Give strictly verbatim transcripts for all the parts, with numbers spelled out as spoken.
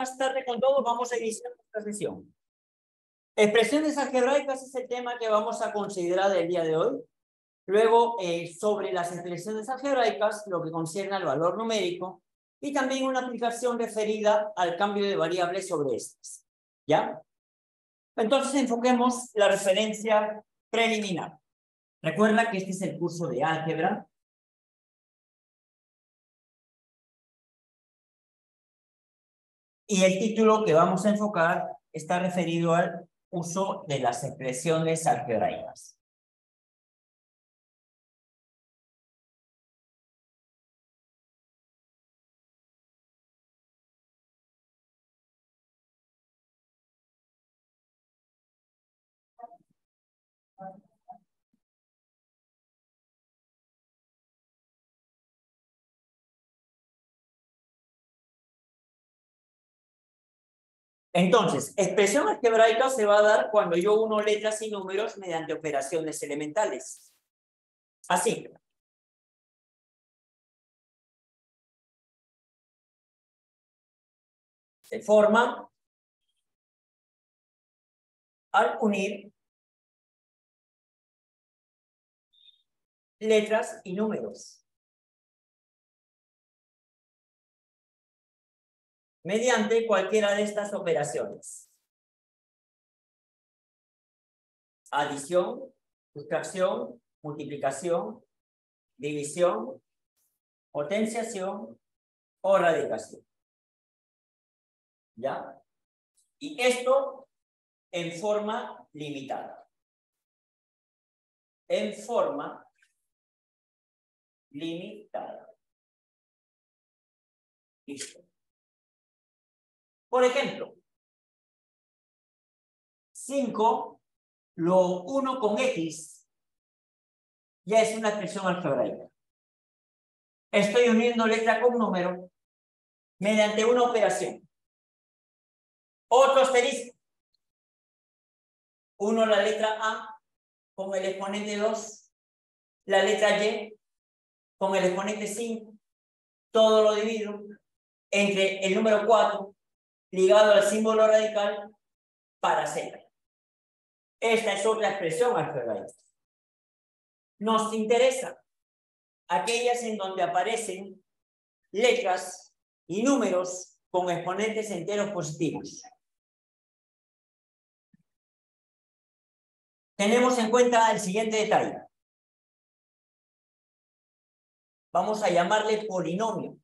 más tarde con todo vamos a iniciar nuestra sesión. Expresiones algebraicas es el tema que vamos a considerar el día de hoy. Luego, eh, sobre las expresiones algebraicas, lo que concierne al valor numérico, y también una aplicación referida al cambio de variables sobre estas. ¿Ya? Entonces, enfoquemos la referencia preliminar. Recuerda que este es el curso de álgebra. Y el título que vamos a enfocar está referido al uso de las expresiones algebraicas. Entonces, expresión algebraica se va a dar cuando yo uno letras y números mediante operaciones elementales. Así. Se forma al unir letras y números mediante cualquiera de estas operaciones: adición, sustracción, multiplicación, división, potenciación o radicación. ¿Ya? Y esto en forma limitada. En forma limitada. Listo. Por ejemplo, cinco lo uno con X ya es una expresión algebraica. Estoy uniendo letra con número mediante una operación. Otro asterisco. Uno la letra A con el exponente dos, la letra Y con el exponente cinco, todo lo divido entre el número cuatro ligado al símbolo radical para hacer. Esta es otra expresión algebraica. Nos interesa aquellas en donde aparecen letras y números con exponentes enteros positivos. Tenemos en cuenta el siguiente detalle. Vamos a llamarle polinomio.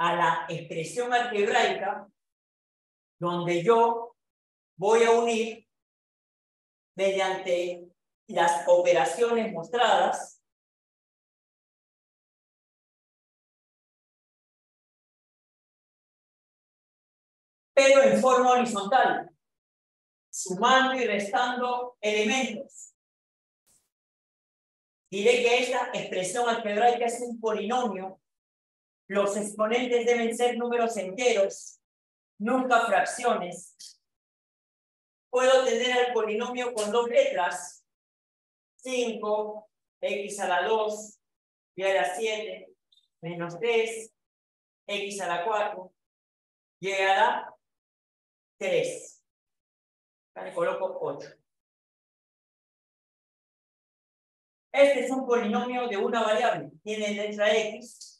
A la expresión algebraica donde yo voy a unir mediante las operaciones mostradas pero en forma horizontal, sumando y restando elementos. Diré que esta expresión algebraica es un polinomio. Los exponentes deben ser números enteros, nunca fracciones. Puedo tener al polinomio con dos letras, cinco, x a la dos, y a la siete, menos tres, x a la cuatro, y a la tres. Acá le coloco ocho. Este es un polinomio de una variable, tiene letra x.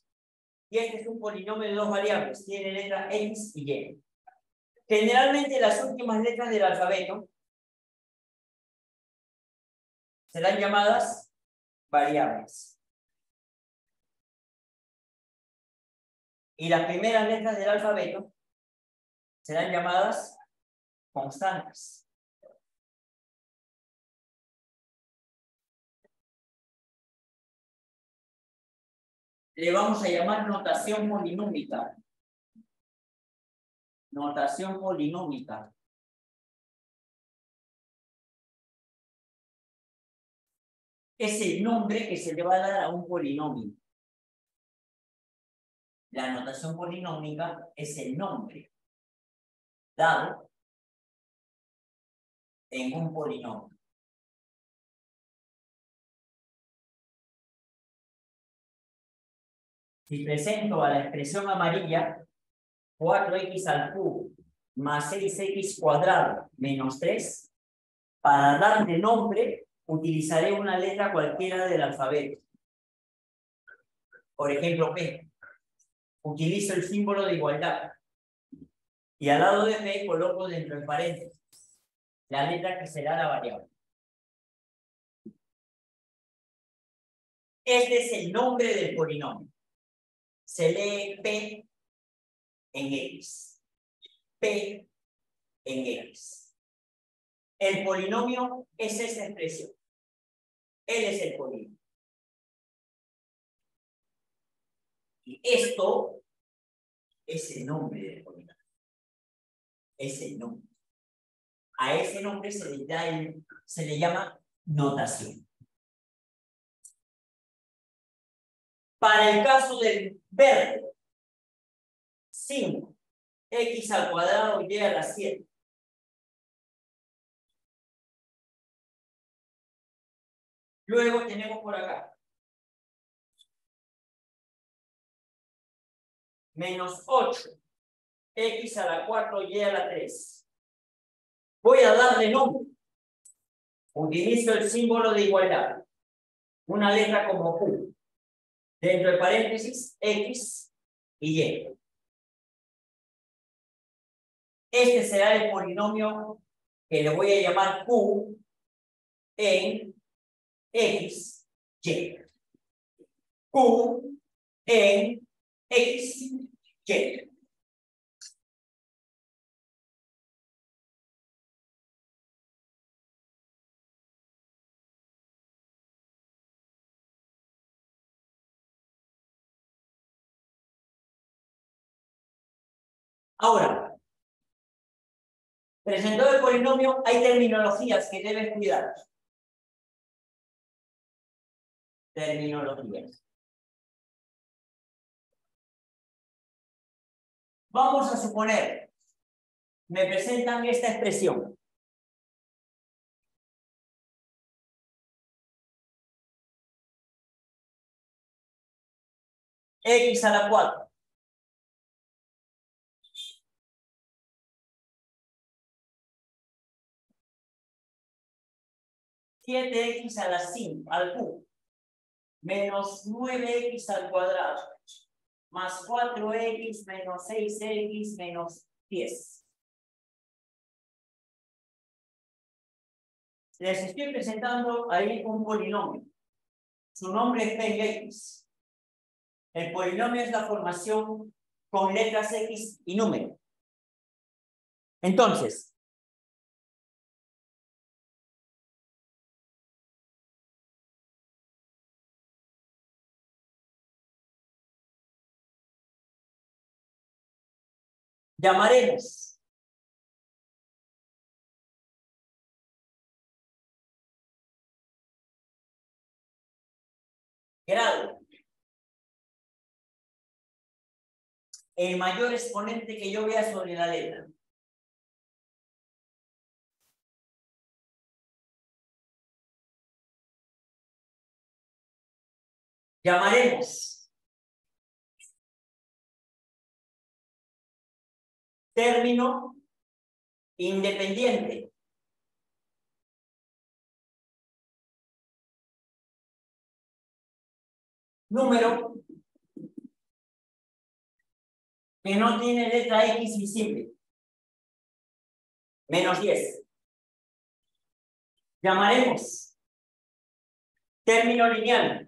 Y este es un polinomio de dos variables, tiene letra X y Y. Generalmente las últimas letras del alfabeto serán llamadas variables. Y las primeras letras del alfabeto serán llamadas constantes. Le vamos a llamar notación polinómica. Notación polinómica. Es el nombre que se le va a dar a un polinomio. La notación polinómica es el nombre dado en un polinomio. si presento a la expresión amarilla cuatro x al cubo más seis x cuadrado menos tres, para darle nombre utilizaré una letra cualquiera del alfabeto. Por ejemplo, P. Utilizo el símbolo de igualdad. Y al lado de P coloco dentro de paréntesis la letra que será la variable. Este es el nombre del polinomio. Se lee P en X. P en X. El polinomio es esa expresión. Él es el polinomio. Y esto es el nombre del polinomio. Es el nombre. A ese nombre se le, da el, se le llama notación. Para el caso del verbo, cinco, x al cuadrado y a la siete. Luego tenemos por acá menos ocho, x a la cuatro y a la tres. Voy a darle nombre. Utilizo el símbolo de igualdad. Una letra como Q. Dentro de paréntesis, X y Y. Este será el polinomio que le voy a llamar Q en X, Y. Q en X, Y. Ahora, presentado el polinomio, hay terminologías que debes cuidar. Terminologías. Vamos a suponer, me presentan esta expresión. X a la cuatro. siete x a la cinco, al cubo, menos nueve x al cuadrado, más cuatro x menos seis x menos diez. Les estoy presentando ahí un polinomio. Su nombre es P y X. El polinomio es la formación con letras X y número. Entonces, llamaremos grado el mayor exponente que yo vea sobre la letra. Llamaremos término independiente. Número que no tiene letra X visible. Menos diez. Llamaremos término lineal.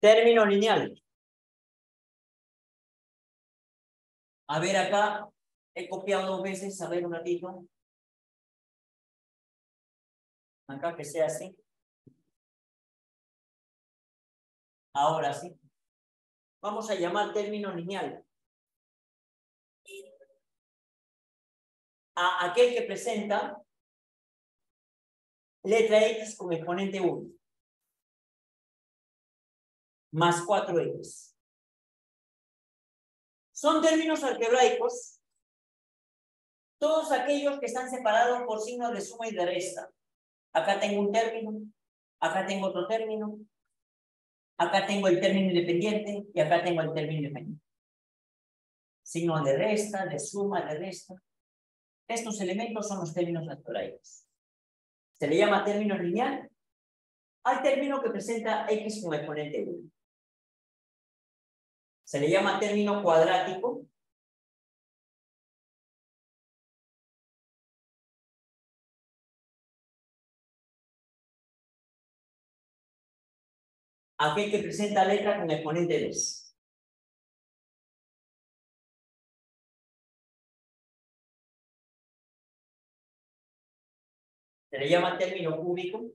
Término lineal. A ver acá, he copiado dos veces, a ver un ratito. Acá que sea así. Ahora sí. Vamos a llamar término lineal a aquel que presenta letra X con exponente uno. Más cuatro x. Son términos algebraicos todos aquellos que están separados por signos de suma y de resta. Acá tengo un término, acá tengo otro término, acá tengo el término independiente y acá tengo el término independiente. Signo de resta, de suma, de resta. Estos elementos son los términos factoriales. Se le llama término lineal al término que presenta x como exponente uno. Se le llama término cuadrático aquel que presenta letra con exponente dos. Se le llama término cúbico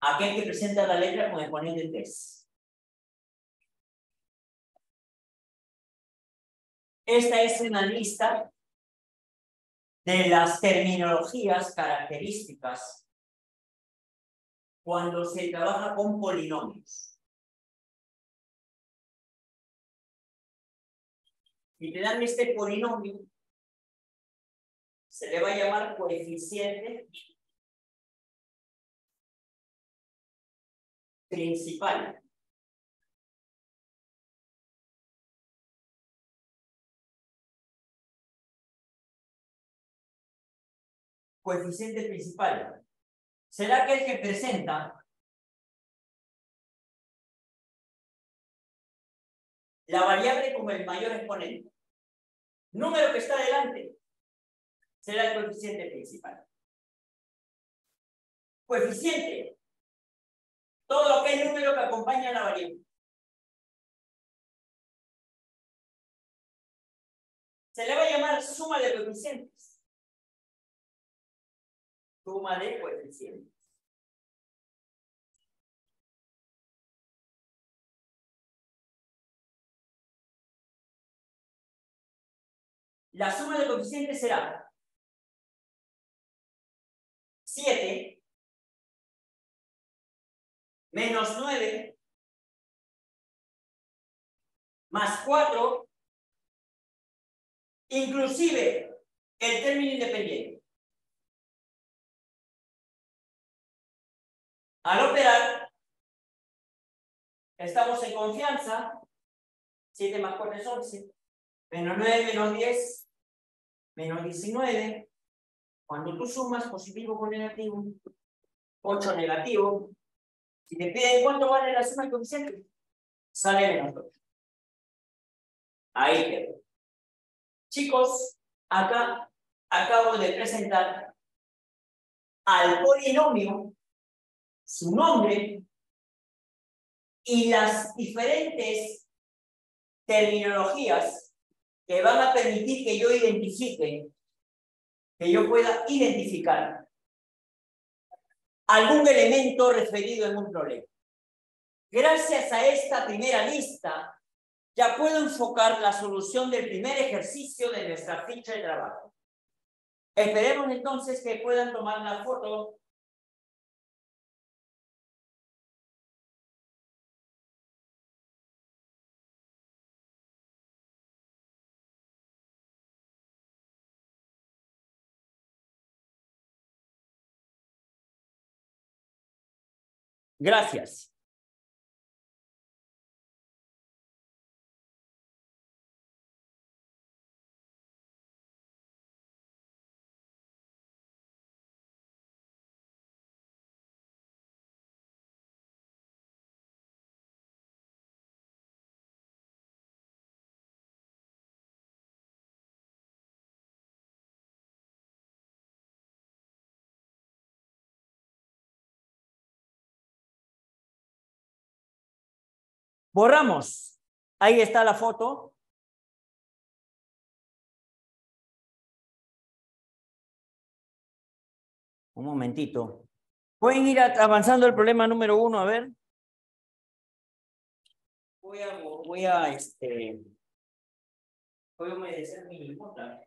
aquel que presenta la letra con exponente tres. Esta es una lista de las terminologías características cuando se trabaja con polinomios. Y te dan este polinomio, se le va a llamar coeficiente principal. Coeficiente principal será aquel que presenta la variable como el mayor exponente. Número que está delante será el coeficiente principal. Coeficiente, todo lo que es número que acompaña a la variable. Se le va a llamar suma de coeficientes. Suma de coeficientes. La suma de coeficientes será siete menos nueve más cuatro, inclusive el término independiente. Al operar, estamos en confianza, siete más cuatro es once, menos nueve, menos diez, menos diecinueve, cuando tú sumas positivo con negativo, ocho negativo, si te piden cuánto vale la suma de coeficientes, sale menos dos. Ahí quedó. Chicos, acá acabo de presentar al polinomio su nombre y las diferentes terminologías que van a permitir que yo identifique, que yo pueda identificar algún elemento referido en un problema. Gracias a esta primera lista, ya puedo enfocar la solución del primer ejercicio de nuestra ficha de trabajo. Esperemos entonces que puedan tomar la foto . Gracias. Borramos. Ahí está la foto. Un momentito. Pueden ir avanzando el problema número uno, a ver. Voy a, voy a, este, voy a humedecer mi nota.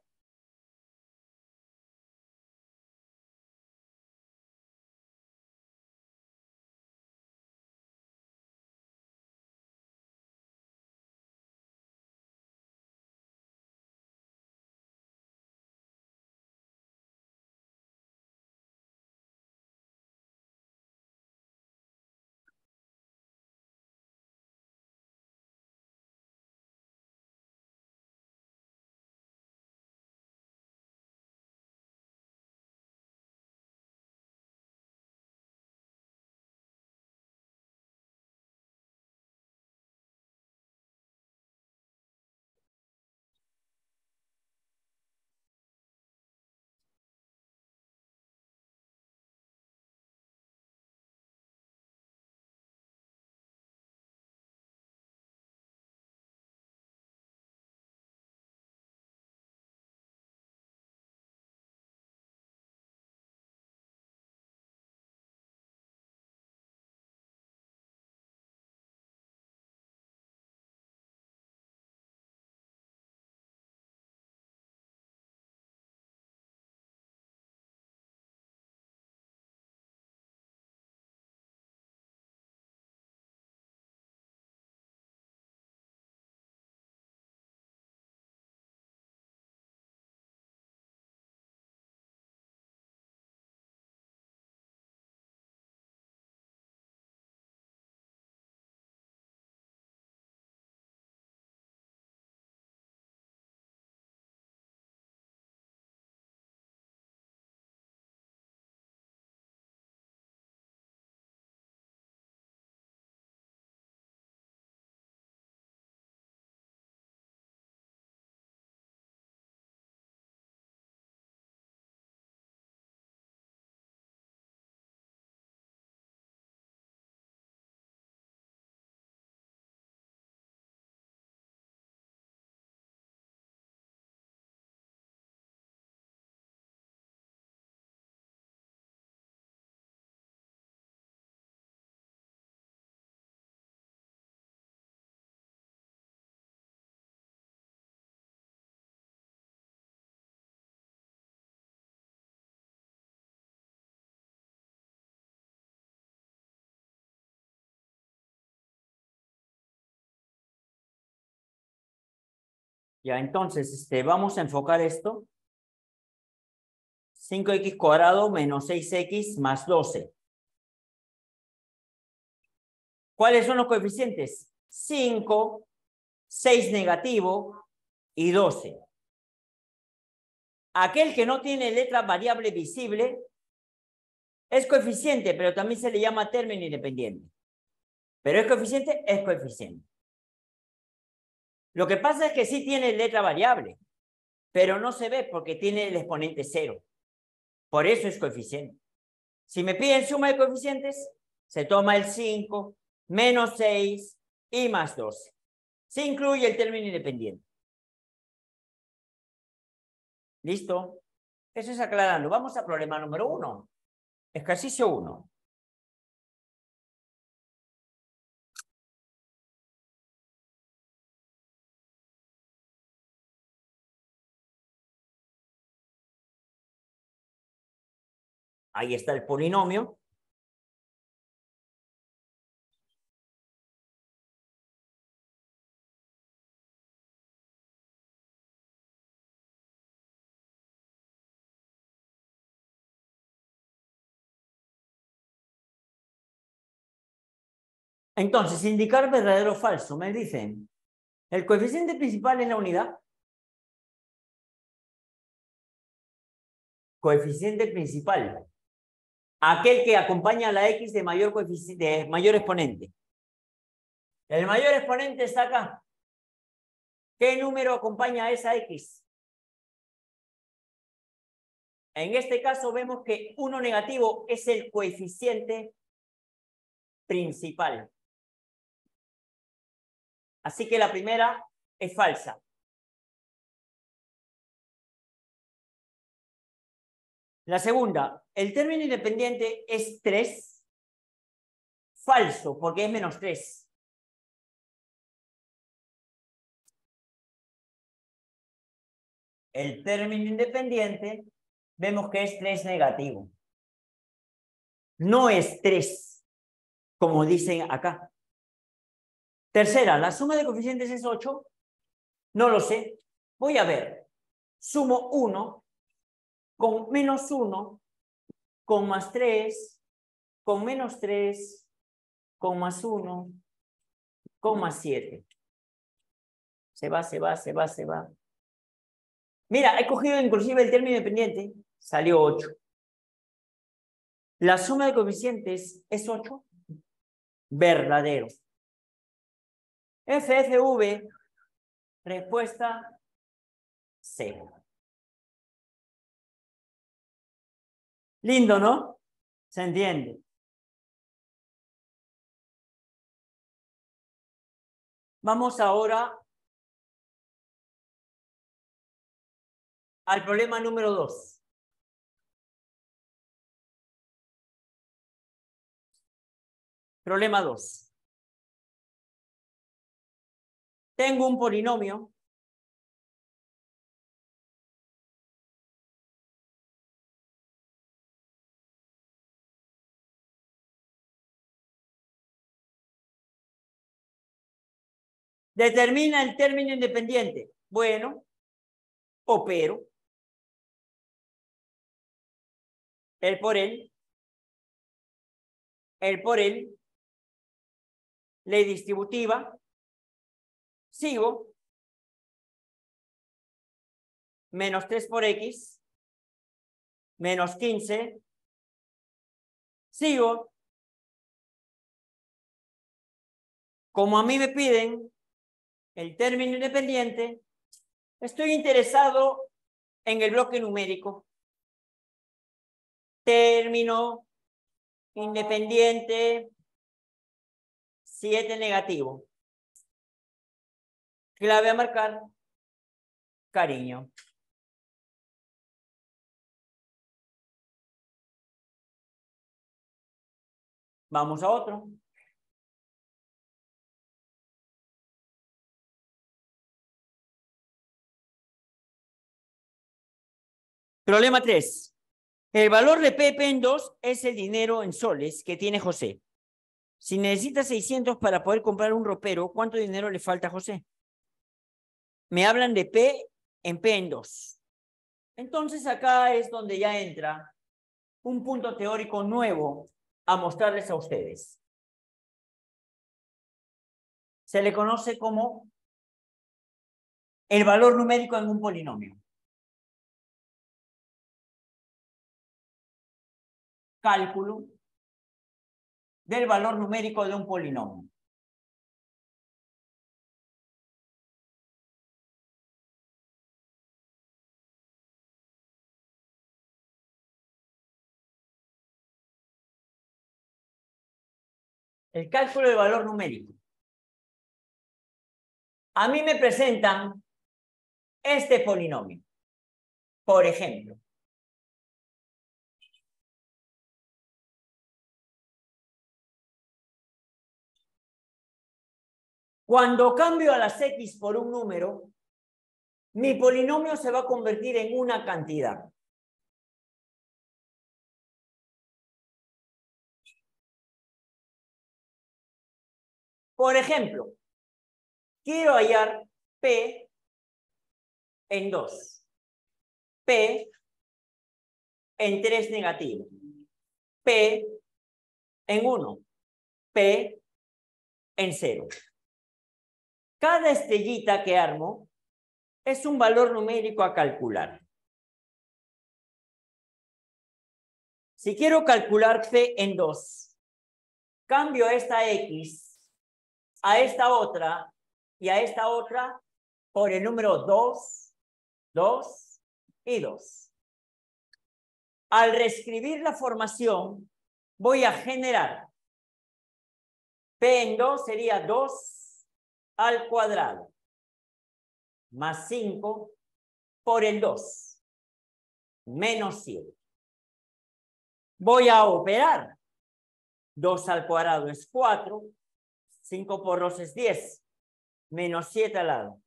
Ya, entonces, este, vamos a enfocar esto. cinco x cuadrado menos seis x más doce. ¿Cuáles son los coeficientes? cinco, seis negativo y doce. Aquel que no tiene letra variable visible es coeficiente, pero también se le llama término independiente. Pero es coeficiente, es coeficiente. Lo que pasa es que sí tiene letra variable, pero no se ve porque tiene el exponente cero. Por eso es coeficiente. Si me piden suma de coeficientes, se toma el cinco, menos seis y más doce. Se incluye el término independiente. ¿Listo? Eso es aclarando. Vamos al problema número uno. Ejercicio uno. Ahí está el polinomio. Entonces, indicar verdadero o falso. Me dicen, ¿el coeficiente principal es la unidad? Coeficiente principal. Aquel que acompaña a la X de mayor, de mayor exponente. El mayor exponente está acá. ¿Qué número acompaña a esa X? En este caso vemos que uno negativo es el coeficiente principal. Así que la primera es falsa. La segunda, el término independiente es tres, falso, porque es menos tres. El término independiente, vemos que es tres negativo. No es tres, como dicen acá. Tercera, ¿la suma de coeficientes es ocho? No lo sé. Voy a ver. Sumo uno. Con menos uno, con más tres, con menos tres, con más uno, con más siete. Se va, se va, se va, se va. Mira, he cogido inclusive el término independiente, salió ocho. ¿La suma de coeficientes es ocho? Verdadero. F F V, respuesta cero. Lindo, ¿no? Se entiende. Vamos ahora al problema número dos. Problema dos. Tengo un polinomio. Determina el término independiente. Bueno, opero. El por él. El por él. Ley distributiva. Sigo. Menos tres por X. Menos quince. Sigo. Como a mí me piden el término independiente, estoy interesado en el bloque numérico. Término independiente, siete negativo. Clave a marcar, cariño. Vamos a otro. Problema tres. El valor de P P en dos es el dinero en soles que tiene José. Si necesita seiscientos para poder comprar un ropero, ¿cuánto dinero le falta a José? me hablan de P en P en dos. Entonces acá es donde ya entra un punto teórico nuevo a mostrarles a ustedes. Se le conoce como el valor numérico en un polinomio. Cálculo del valor numérico de un polinomio. El cálculo del valor numérico. A mí me presentan este polinomio, por ejemplo. Cuando cambio a las X por un número, mi polinomio se va a convertir en una cantidad. Por ejemplo, quiero hallar P en dos, P en tres negativo, P en uno, P en cero. Cada estrellita que armo es un valor numérico a calcular. Si quiero calcular P en dos, cambio esta X a esta otra y a esta otra por el número dos, dos y dos. Al reescribir la formación, voy a generar P en dos sería dos al cuadrado, más cinco por el dos, menos siete. Voy a operar. dos al cuadrado es cuatro, cinco por dos es diez, menos siete al lado.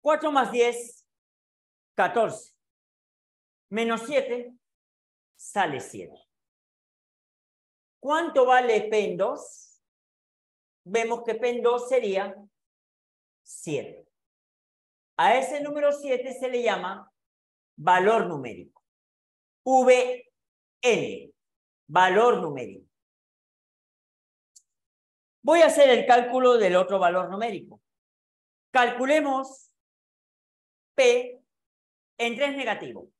cuatro más diez, catorce. Menos siete, sale siete. ¿Cuánto vale P en dos? Vemos que P en dos sería siete. A ese número siete se le llama valor numérico. V N, valor numérico. Voy a hacer el cálculo del otro valor numérico. Calculemos P en tres negativo.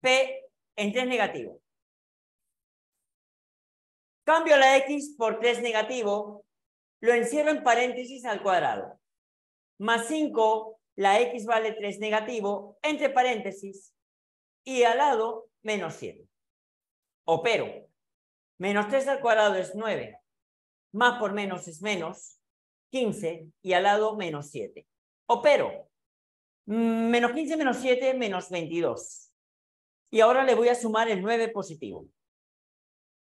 P en tres negativo. Cambio la X por tres negativo. Lo encierro en paréntesis al cuadrado. Más cinco, la X vale tres negativo, entre paréntesis. Y al lado, menos siete. Opero. Menos tres al cuadrado es nueve. Más por menos es menos. quince. Y al lado, menos siete. Opero. Menos quince menos siete, menos veintidós. Y ahora le voy a sumar el nueve positivo.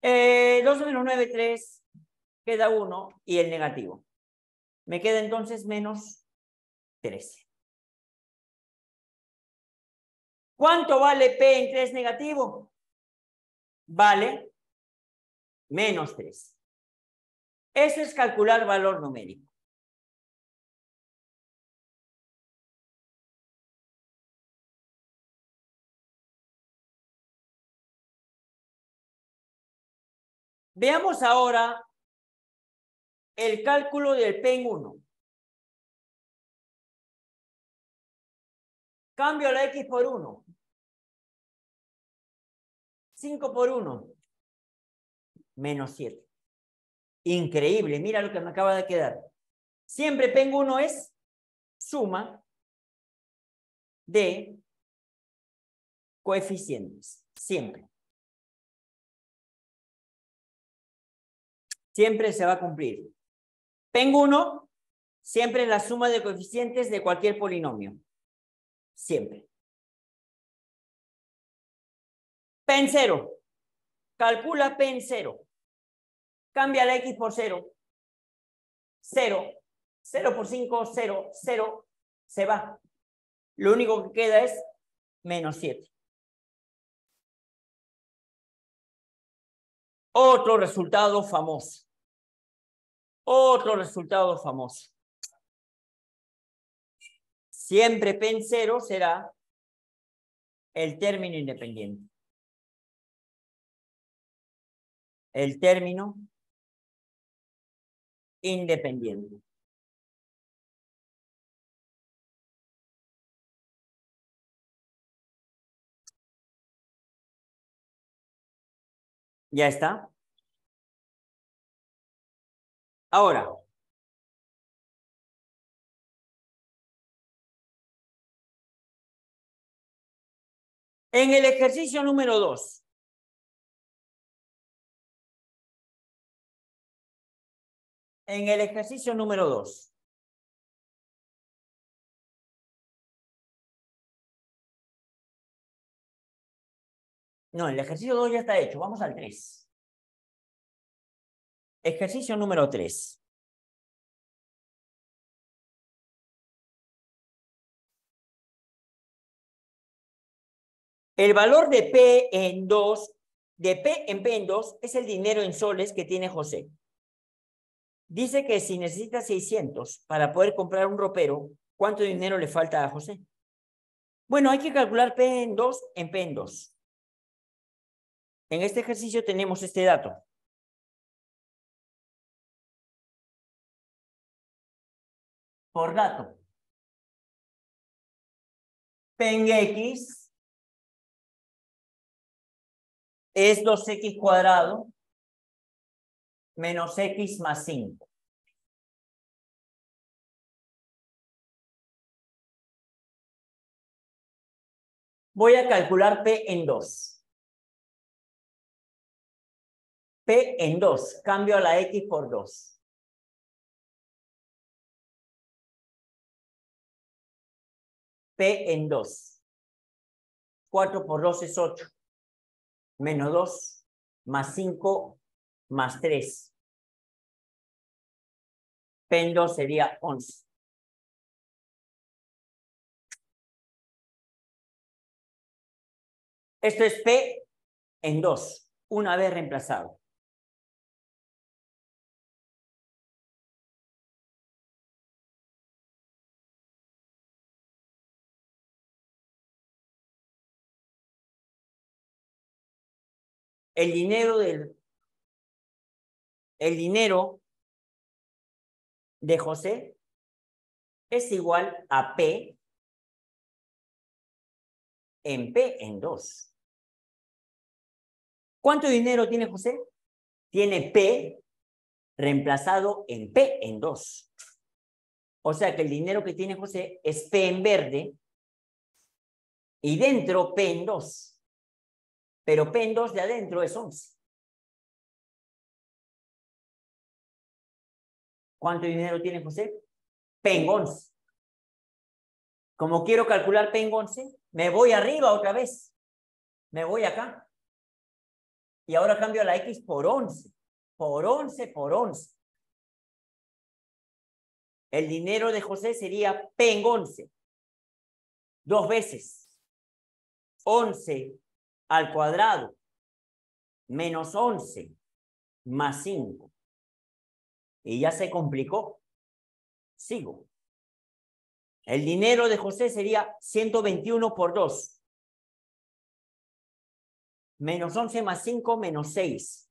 Eh, dos menos nueve, tres. Queda uno y el negativo. Me queda entonces menos trece. ¿Cuánto vale P en tres negativo? Vale menos trece. Eso es calcular valor numérico. Veamos ahora el cálculo del P en uno. Cambio la X por uno. cinco por uno. Menos siete. Increíble. Mira lo que me acaba de quedar. Siempre P en uno es suma de coeficientes. Siempre. Siempre se va a cumplir. P en uno siempre es la suma de coeficientes de cualquier polinomio. Siempre. P en cero. Calcula P en cero. Cambia la X por cero. cero. cero por cinco, cero, cero. Se va. Lo único que queda es menos siete. Otro resultado famoso. Otro resultado famoso. siempre P en cero será el término independiente. El término independiente. Ya está. Ahora, en el ejercicio número dos, en el ejercicio número dos, no, el ejercicio dos ya está hecho, vamos al tres. Ejercicio número tres. El valor de P en dos, de P en P en dos, es el dinero en soles que tiene José. Dice que si necesita seiscientos para poder comprar un ropero, ¿cuánto dinero le falta a José? Bueno, hay que calcular P en dos en P en dos. En este ejercicio tenemos este dato. Por dato, P en X es dos X cuadrado menos X más cinco. Voy a calcular P en dos. P en dos, cambio a la X por dos. P en dos. cuatro por dos es ocho. Menos dos, más cinco, más tres. P en dos sería once. Esto es P en dos, una vez reemplazado. El dinero del el dinero de José es igual a P en P en dos. ¿Cuánto dinero tiene José? Tiene P reemplazado en P en dos. O sea que el dinero que tiene José es P en verde y dentro P en dos. Pero P en dos de adentro es once. ¿Cuánto dinero tiene José? P en once. Como quiero calcular P en once, me voy arriba otra vez. Me voy acá. Y ahora cambio la X por once. Por once, por once. El dinero de José sería P en once. Dos veces. once al cuadrado, menos once, más cinco. Y ya se complicó. Sigo. El dinero de José sería ciento veintiuno por dos. Menos once más cinco, menos seis.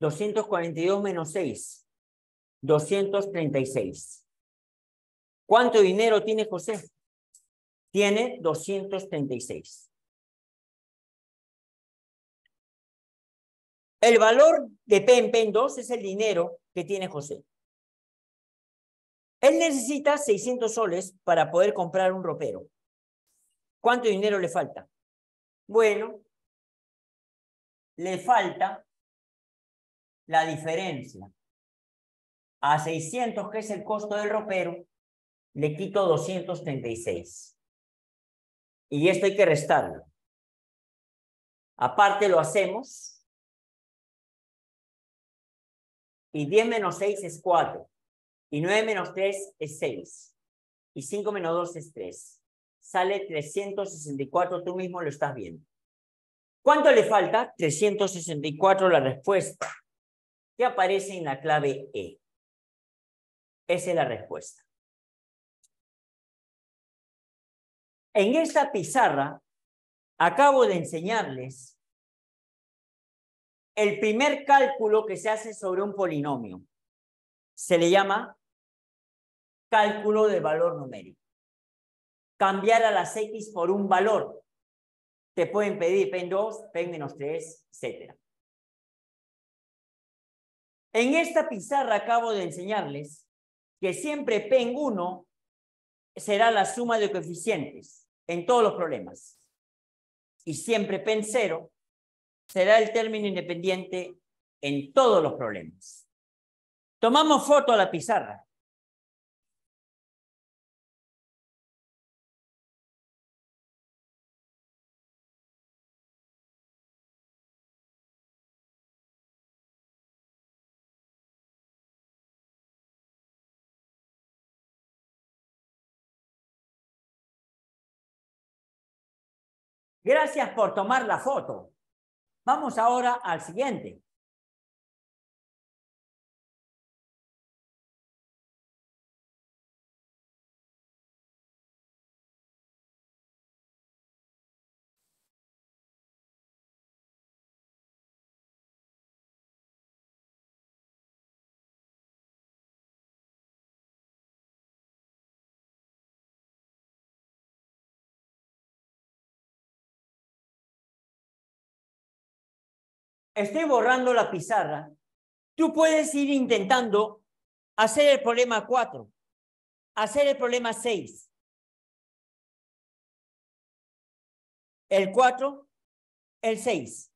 doscientos cuarenta y dos menos seis. doscientos treinta y seis. ¿Cuánto dinero tiene José? Tiene doscientos treinta y seis. El valor de P en P en dos es el dinero que tiene José. Él necesita seiscientos soles para poder comprar un ropero. ¿Cuánto dinero le falta? Bueno, le falta la diferencia. A seiscientos, que es el costo del ropero, le quito doscientos treinta y seis. Y esto hay que restarlo. Aparte lo hacemos. Y diez menos seis es cuatro. Y nueve menos tres es seis. Y cinco menos dos es tres. Sale trescientos sesenta y cuatro, tú mismo lo estás viendo. ¿Cuánto le falta? trescientos sesenta y cuatro, la respuesta. Que aparece en la clave E. Esa es la respuesta. En esta pizarra acabo de enseñarles el primer cálculo que se hace sobre un polinomio. Se le llama cálculo de valor numérico. Cambiar a las X por un valor. Te pueden pedir P en dos, P en menos tres, etcétera. En esta pizarra acabo de enseñarles que siempre P en uno será la suma de coeficientes en todos los problemas. Y siempre P en cero será el término independiente en todos los problemas. Tomamos foto a la pizarra. Gracias por tomar la foto. Vamos ahora al siguiente. Estoy borrando la pizarra. Tú puedes ir intentando hacer el problema cuatro, hacer el problema seis. El cuatro, el seis.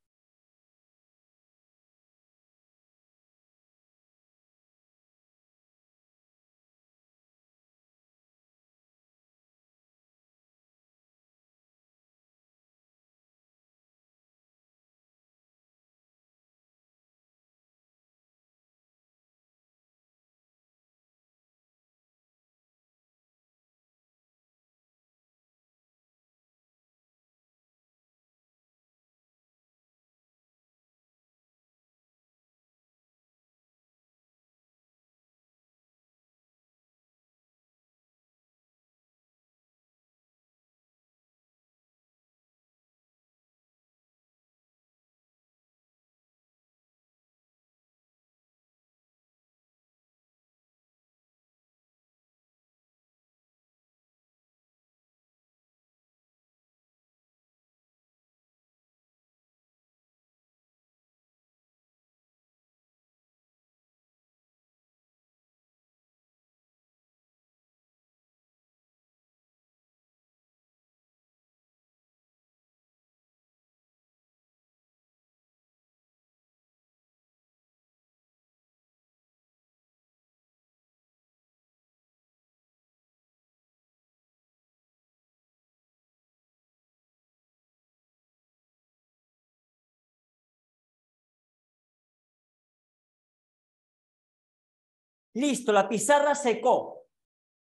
Listo, la pizarra secó.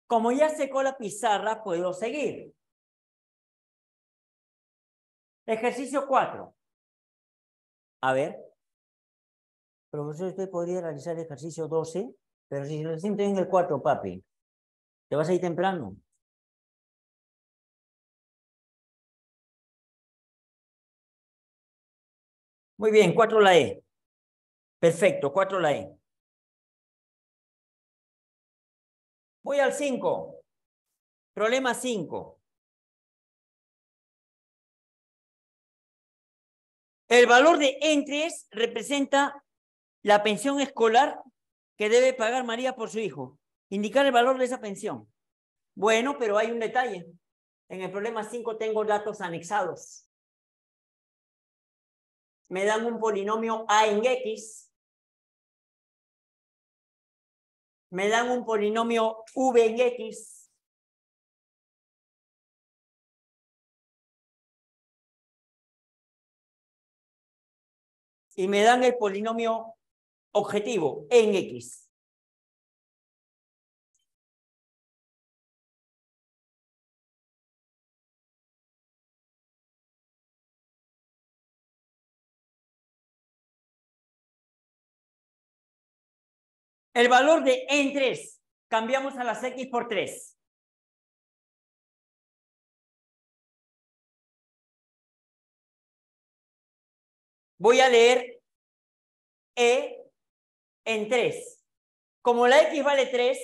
Como ya secó la pizarra, puedo seguir. Ejercicio cuatro. A ver. Profesor, usted podría realizar el ejercicio doce, pero si lo siento en el cuatro, papi, ¿te vas a ir temprano? Muy bien, cuatro la E. Perfecto, cuatro la E. Voy al cinco. Problema cinco. El valor de E en tres representa la pensión escolar que debe pagar María por su hijo. Indicar el valor de esa pensión. Bueno, pero hay un detalle. En el problema cinco tengo datos anexados. Me dan un polinomio A en X. Me dan un polinomio V en X. Y me dan el polinomio objetivo en X. El valor de E en tres, cambiamos a las X por tres. voy a leer E en tres. Como la X vale tres,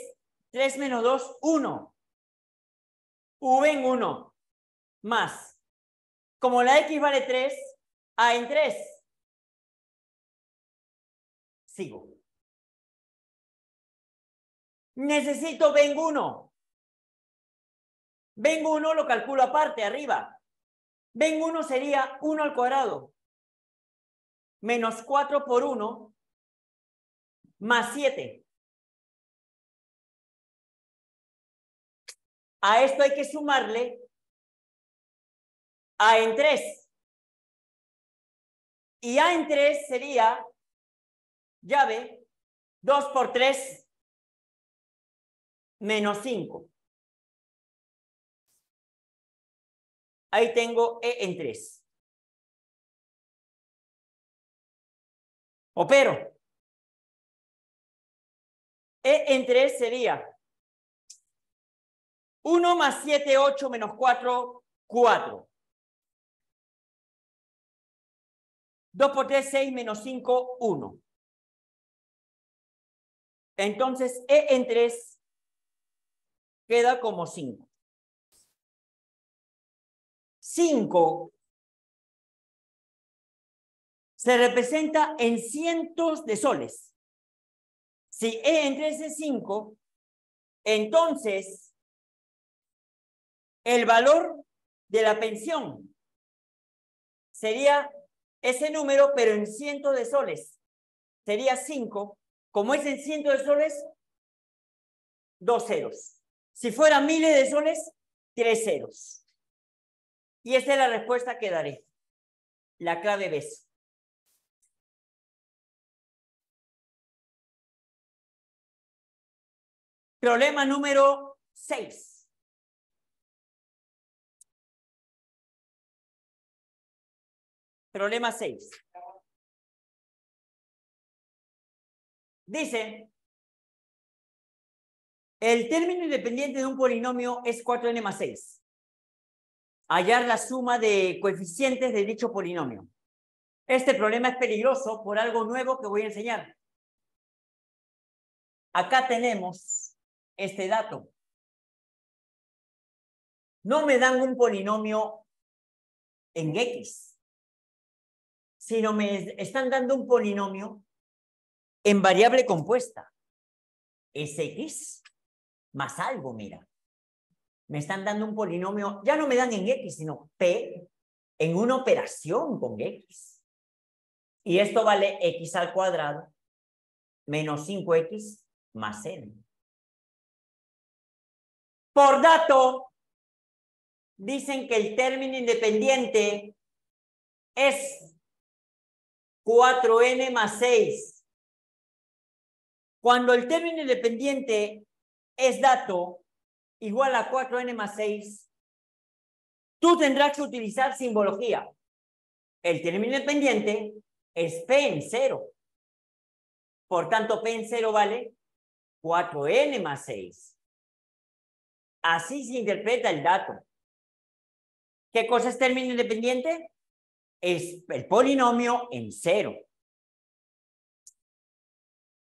tres menos dos, uno. V en uno. Más. Como la X vale tres, A en tres. Sigo. Necesito B en uno. B en uno lo calculo aparte, arriba. B en uno sería uno al cuadrado. Menos cuatro por uno. Más siete. A esto hay que sumarle A en tres. Y A en tres sería, ya ve, dos por tres, menos cinco. Ahí tengo E en tres. Opero. E en tres sería uno más siete, ocho, menos cuatro, cuatro. dos por tres, seis, menos cinco, uno. Entonces, E en tres queda como cinco. cinco se representa en cientos de soles. Si E en tres es cinco, entonces el valor de la pensión sería ese número, pero en cientos de soles. Sería cinco. Como es en cientos de soles, dos ceros. Si fuera miles de soles, tres ceros. Y esa es la respuesta que daré. La clave B. Problema número seis. Problema seis. Dice, el término independiente de un polinomio es cuatro ene más seis. Hallar la suma de coeficientes de dicho polinomio. Este problema es peligroso por algo nuevo que voy a enseñar. Acá tenemos este dato. No me dan un polinomio en X, sino me están dando un polinomio en variable compuesta. Es X más algo, mira. Me están dando un polinomio, ya no me dan en X, sino P en una operación con X. Y esto vale X al cuadrado menos cinco equis más N. Por dato, dicen que el término independiente es cuatro ene más seis. Cuando el término independiente es dato igual a cuatro ene más seis, tú tendrás que utilizar simbología. El término independiente es P en cero. Por tanto, P en cero vale cuatro ene más seis. Así se interpreta el dato. ¿Qué cosa es término independiente? Es el polinomio en cero.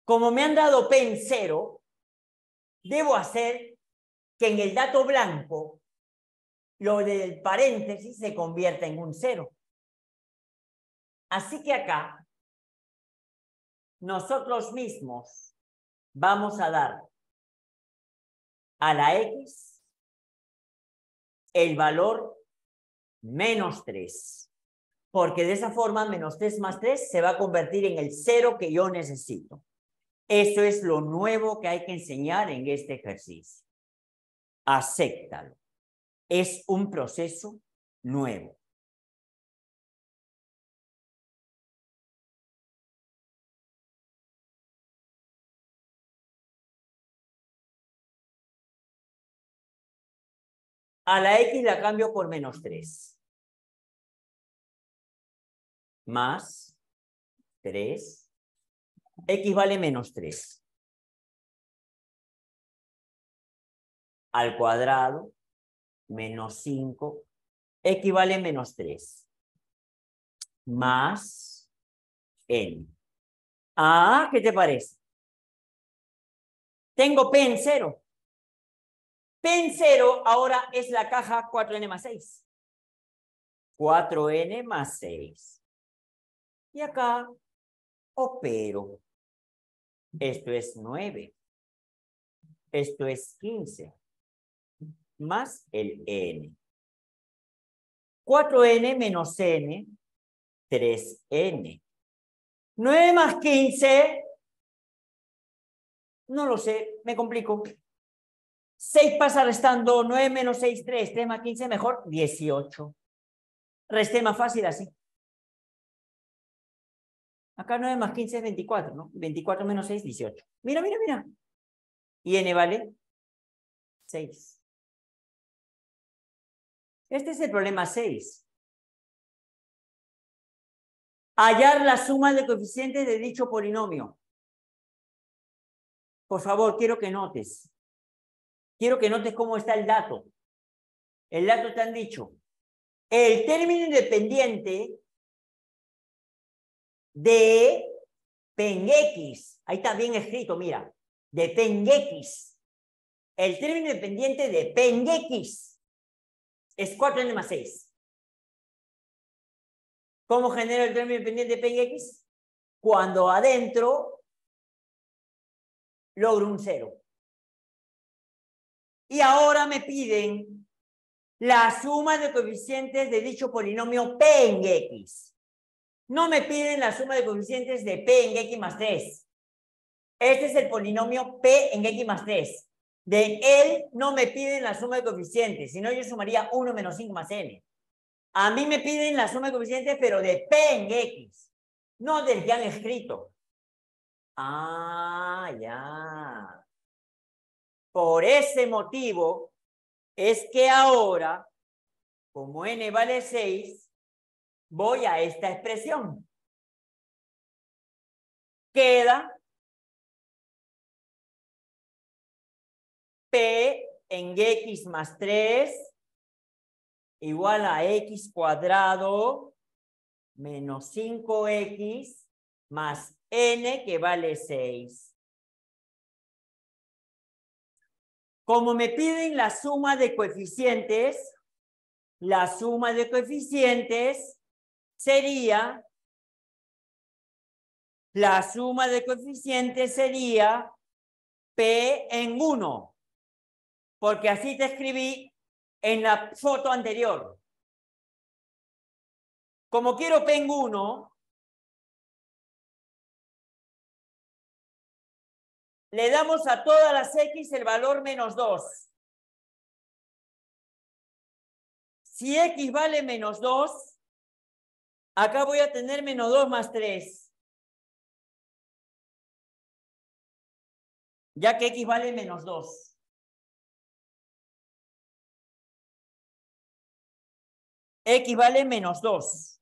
Como me han dado P en cero, debo hacer que en el dato blanco lo del paréntesis se convierta en un cero. Así que acá nosotros mismos vamos a dar a la X el valor menos tres, porque de esa forma menos tres más tres se va a convertir en el cero que yo necesito. Eso es lo nuevo que hay que enseñar en este ejercicio. Acéptalo. Es un proceso nuevo. A la X la cambio por menos tres. Más tres. X vale menos tres. Al cuadrado, menos cinco. X vale menos tres. Más N. Ah, ¿qué te parece? Tengo P en cero. P en cero ahora es la caja cuatro N más seis. cuatro N más seis. Y acá opero. Esto es nueve. Esto es quince. Más el N. cuatro N menos N. tres N. nueve más quince. No lo sé, me complico. seis pasa restando, nueve menos seis, tres. tres más quince, mejor, dieciocho. Resté más fácil así. Acá nueve más quince es veinticuatro, ¿no? veinticuatro menos seis, dieciocho. Mira, mira, mira. Y N vale seis. Este es el problema seis. Hallar la suma de coeficientes de dicho polinomio. Por favor, quiero que notes. Quiero que notes cómo está el dato. El dato te han dicho. El término independiente de P en X. Ahí está bien escrito, mira. De P en X. El término independiente de P en X es cuatro N más seis. ¿Cómo genero el término independiente de P en X? Cuando adentro logro un cero. Y ahora me piden la suma de coeficientes de dicho polinomio P en X. No me piden la suma de coeficientes de P en X más tres. Este es el polinomio P en X más tres. De él no me piden la suma de coeficientes, sino yo sumaría uno menos cinco más N. A mí me piden la suma de coeficientes, pero de P en X. No del que han escrito. Ah, ya. Por ese motivo es que ahora, como N vale seis, voy a esta expresión. Queda P en X más tres igual a X cuadrado menos cinco X más N que vale seis. Como me piden la suma de coeficientes, la suma de coeficientes sería, la suma de coeficientes sería P en uno, porque así te escribí en la foto anterior. Como quiero P en uno, le damos a todas las X el valor menos dos. Si X vale menos dos, acá voy a tener menos dos más tres. Ya que X vale menos dos. X vale menos dos.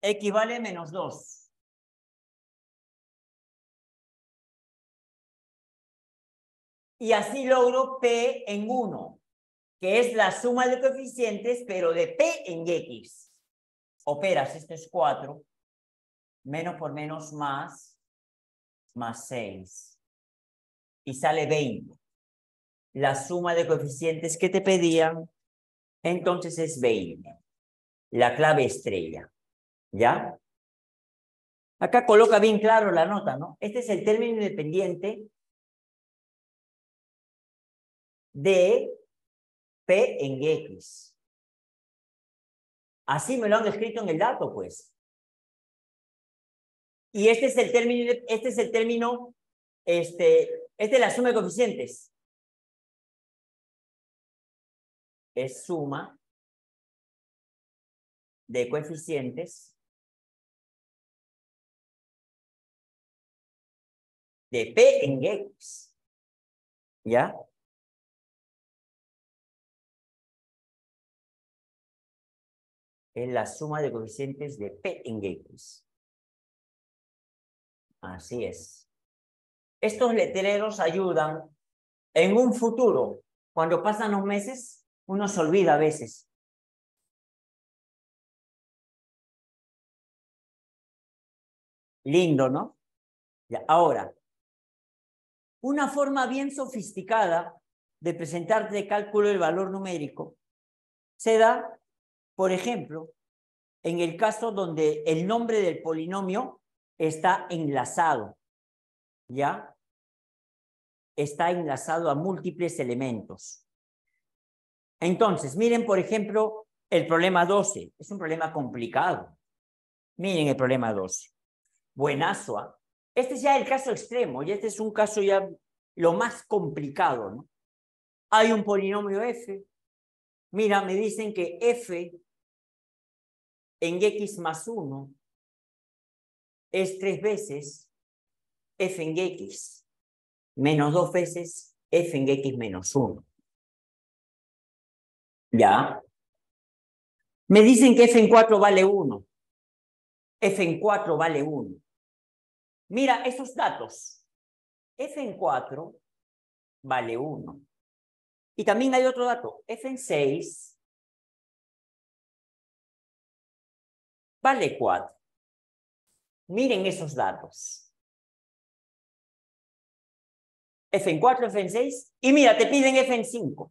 X vale menos dos. Y así logro P en uno, que es la suma de coeficientes, pero de P en X. Operas, esto es cuatro, menos por menos más, más seis. Y sale veinte. La suma de coeficientes que te pedían, entonces es veinte. La clave estrella. ¿Ya? Acá coloca bien claro la nota, ¿no? Este es el término independiente de P en X. Así me lo han escrito en el dato, pues. Y este es el término, este es el término, este, este es la suma de coeficientes. Es suma de coeficientes de P en X. ¿Ya? Es la suma de coeficientes de P en X. Así es. Estos letreros ayudan en un futuro, cuando pasan los meses, Uno se olvida a veces. Lindo, ¿no? Ya, ahora, una forma bien sofisticada de presentarte el cálculo del valor numérico se da, por ejemplo, en el caso donde el nombre del polinomio está enlazado, ¿ya? Está enlazado a múltiples elementos. Entonces, miren, por ejemplo, el problema doce. Es un problema complicado. Miren el problema doce. Buenazo, ¿ah? Este ya es el caso extremo, y este es un caso ya lo más complicado, ¿no? Hay un polinomio f. Mira, me dicen que f en x más uno es tres veces f en x, menos dos veces f en x menos uno. ¿Ya? Me dicen que f en cuatro vale uno. F en cuatro vale uno. Mira estos datos. F en cuatro vale uno. Y también hay otro dato. F en seis vale cuatro. Miren esos datos. F en cuatro, F en seis. Y mira, te piden F en cinco.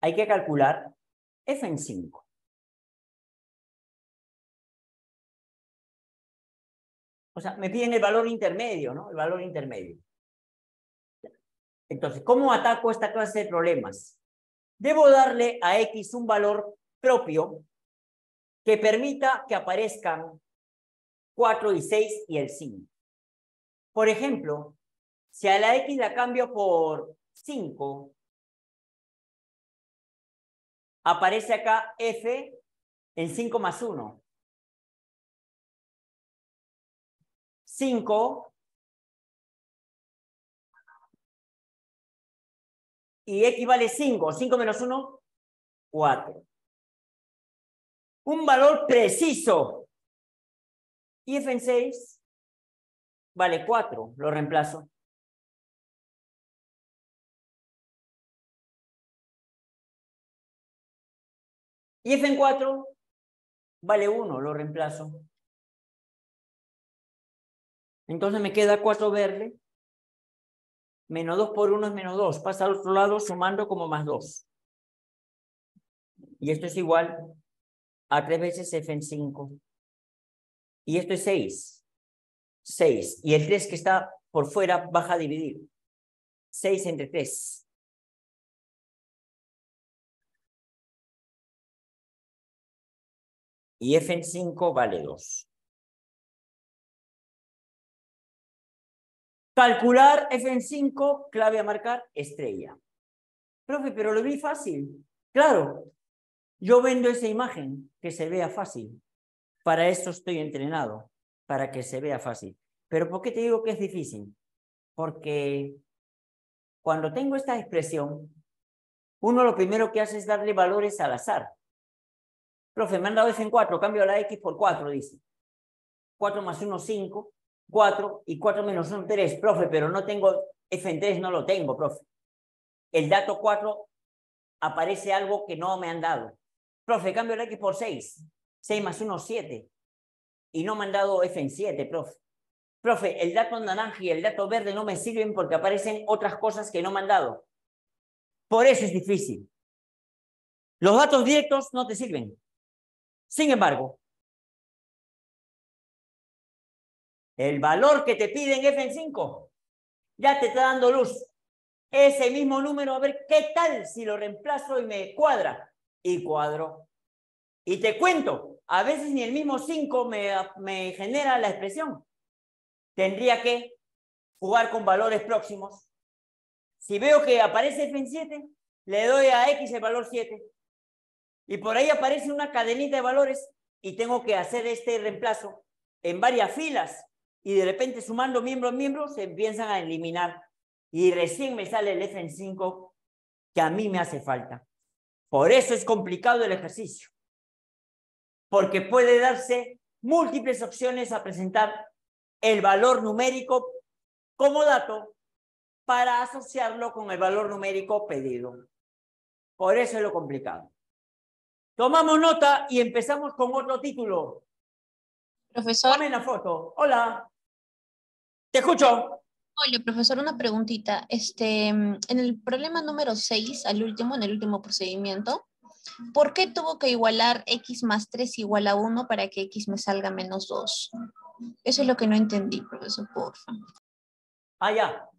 Hay que calcular F en cinco. O sea, me piden el valor intermedio, ¿no? El valor intermedio. Entonces, ¿cómo ataco esta clase de problemas? Debo darle a X un valor propio que permita que aparezcan cuatro y seis y el cinco. Por ejemplo, si a la X la cambio por cinco, aparece acá F en cinco más uno. cinco y x vale cinco, cinco menos uno, cuatro. Un valor preciso. Y f en seis vale cuatro, lo reemplazo. Y f en cuatro vale uno, lo reemplazo. Entonces me queda cuatro verde, menos dos por uno es menos dos, pasa al otro lado sumando como más dos. Y esto es igual a tres veces f en cinco. Y esto es seis. seis. Y el tres que está por fuera baja a dividir. seis entre tres. Y f en cinco vale dos. Calcular F en cinco, clave a marcar, estrella. Profe, pero lo vi fácil. Claro, yo vendo esa imagen, que se vea fácil. Para eso estoy entrenado, para que se vea fácil. Pero ¿por qué te digo que es difícil? Porque cuando tengo esta expresión, uno lo primero que hace es darle valores al azar. Profe, me han dado F en cuatro, cambio la X por cuatro, dice. cuatro más uno, cinco. cuatro y cuatro menos uno, tres, profe, pero no tengo F en tres, no lo tengo, profe. El dato cuatro aparece algo que no me han dado. Profe, cambio el X por seis. seis más uno, siete. Y no me han dado F en siete, profe. Profe, el dato naranja y el dato verde no me sirven porque aparecen otras cosas que no me han dado. Por eso es difícil. Los datos directos no te sirven. Sin embargo, el valor que te piden F en cinco ya te está dando luz. Ese mismo número, a ver qué tal si lo reemplazo y me cuadra. Y cuadro. Y te cuento, a veces ni el mismo cinco me, me genera la expresión. Tendría que jugar con valores próximos. Si veo que aparece F en siete, le doy a X el valor siete. Y por ahí aparece una cadenita de valores y tengo que hacer este reemplazo en varias filas. Y de repente sumando miembro a miembro se empiezan a eliminar. Y recién me sale el F en cinco que a mí me hace falta. Por eso es complicado el ejercicio. Porque puede darse múltiples opciones a presentar el valor numérico como dato para asociarlo con el valor numérico pedido. Por eso es lo complicado. Tomamos nota y empezamos con otro título. Profesor. Dame una foto. Hola. Te escucho. Hola, profesor, una preguntita. Este, en el problema número seis, al último, en el último procedimiento, ¿por qué tuvo que igualar x más tres igual a uno para que x me salga menos dos? Eso es lo que no entendí, profesor, por favor. Ah, ya.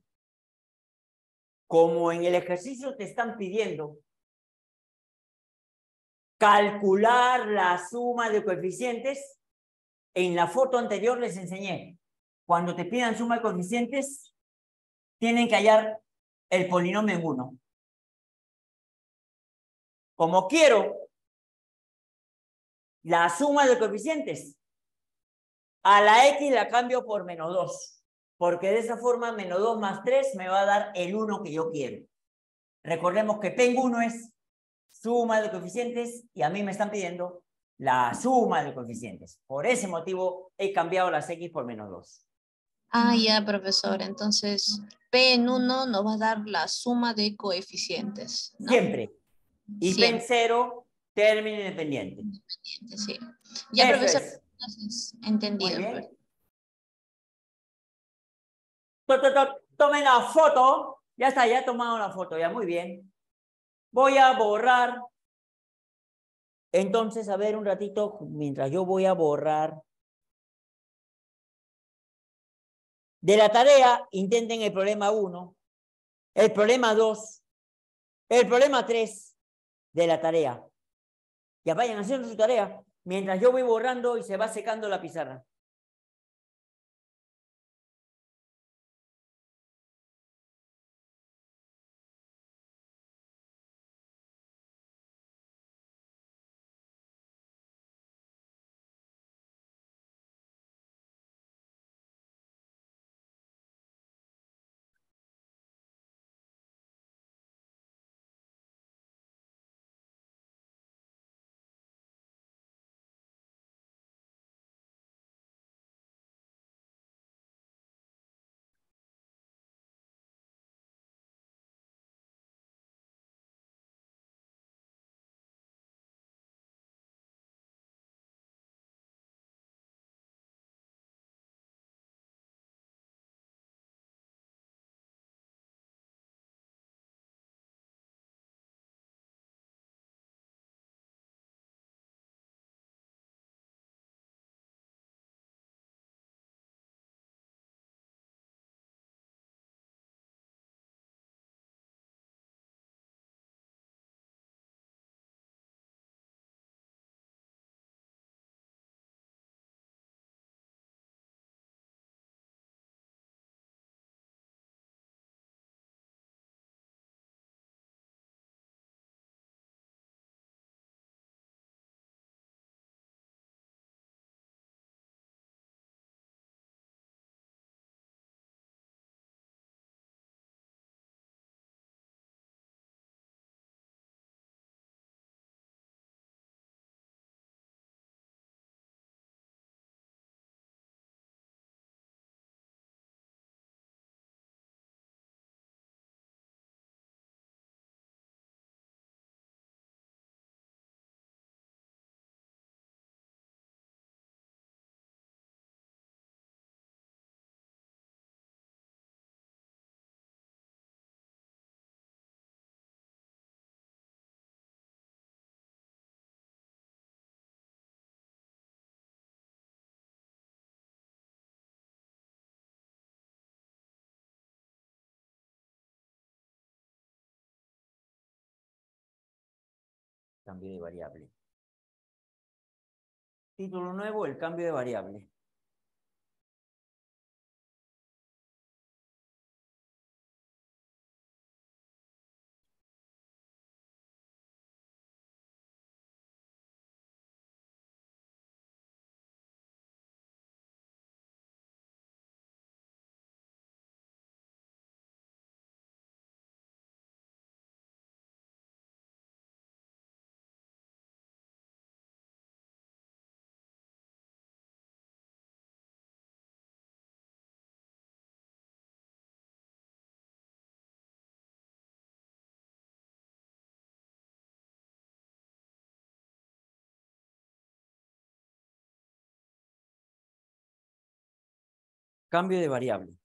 Como en el ejercicio te están pidiendo calcular la suma de coeficientes, en la foto anterior les enseñé. Cuando te pidan suma de coeficientes, tienen que hallar el polinomio en uno. Como quiero la suma de coeficientes, a la x la cambio por menos dos, porque de esa forma menos dos más tres me va a dar el uno que yo quiero. Recordemos que P en uno es suma de coeficientes y a mí me están pidiendo la suma de coeficientes. Por ese motivo he cambiado las x por menos dos. Ah, ya, profesor. Entonces, P en uno nos va a dar la suma de coeficientes, ¿no? Siempre. Y P en cero, término independiente. Independiente, sí. Ya, eso, profesor, es. Entonces, entendido. Tomen la foto. Ya está, ya he tomado la foto. Ya, muy bien. Voy a borrar. Entonces, a ver un ratito, mientras yo voy a borrar. De la tarea, intenten el problema uno, el problema dos, el problema tres de la tarea. Ya vayan haciendo su tarea, mientras yo voy borrando y se va secando la pizarra. Cambio de variable. Título nuevo, el cambio de variable. Cambio de variable.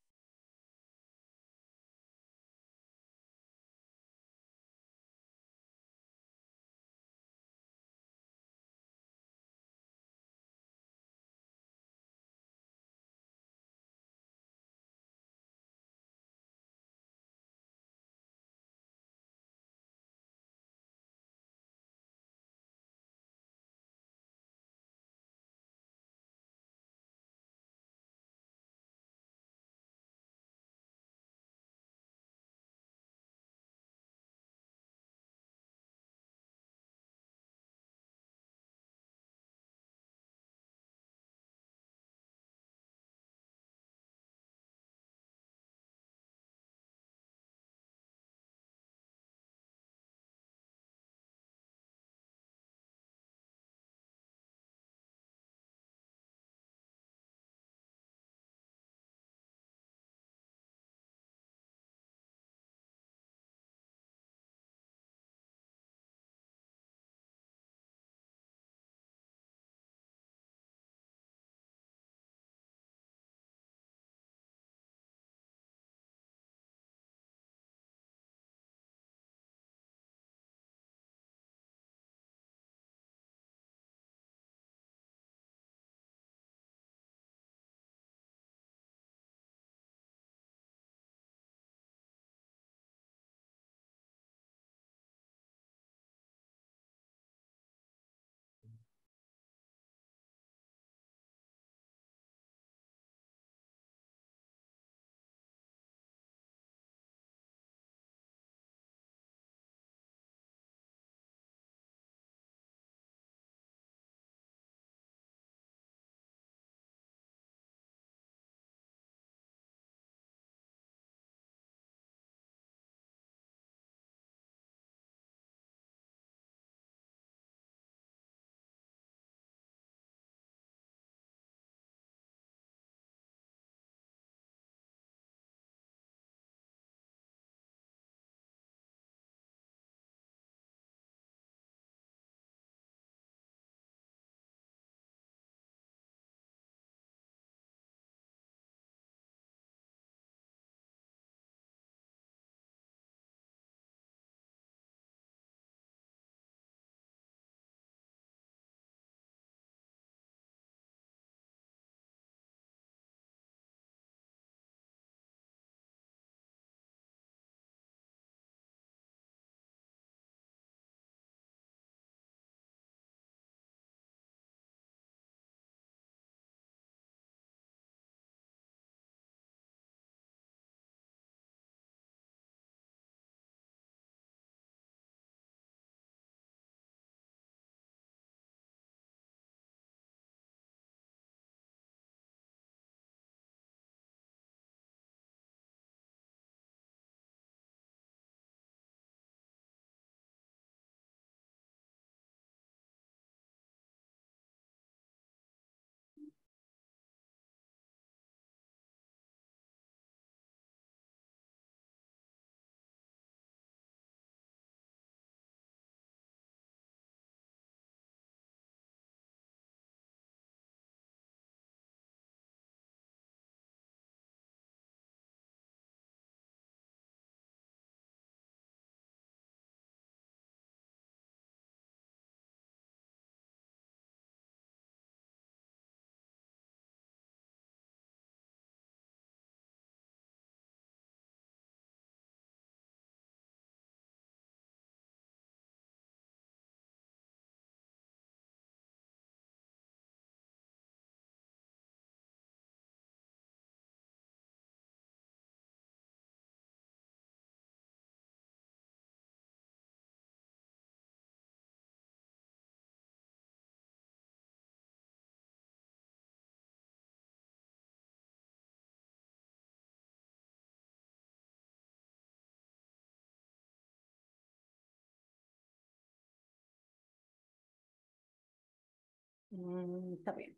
Mm, está bien.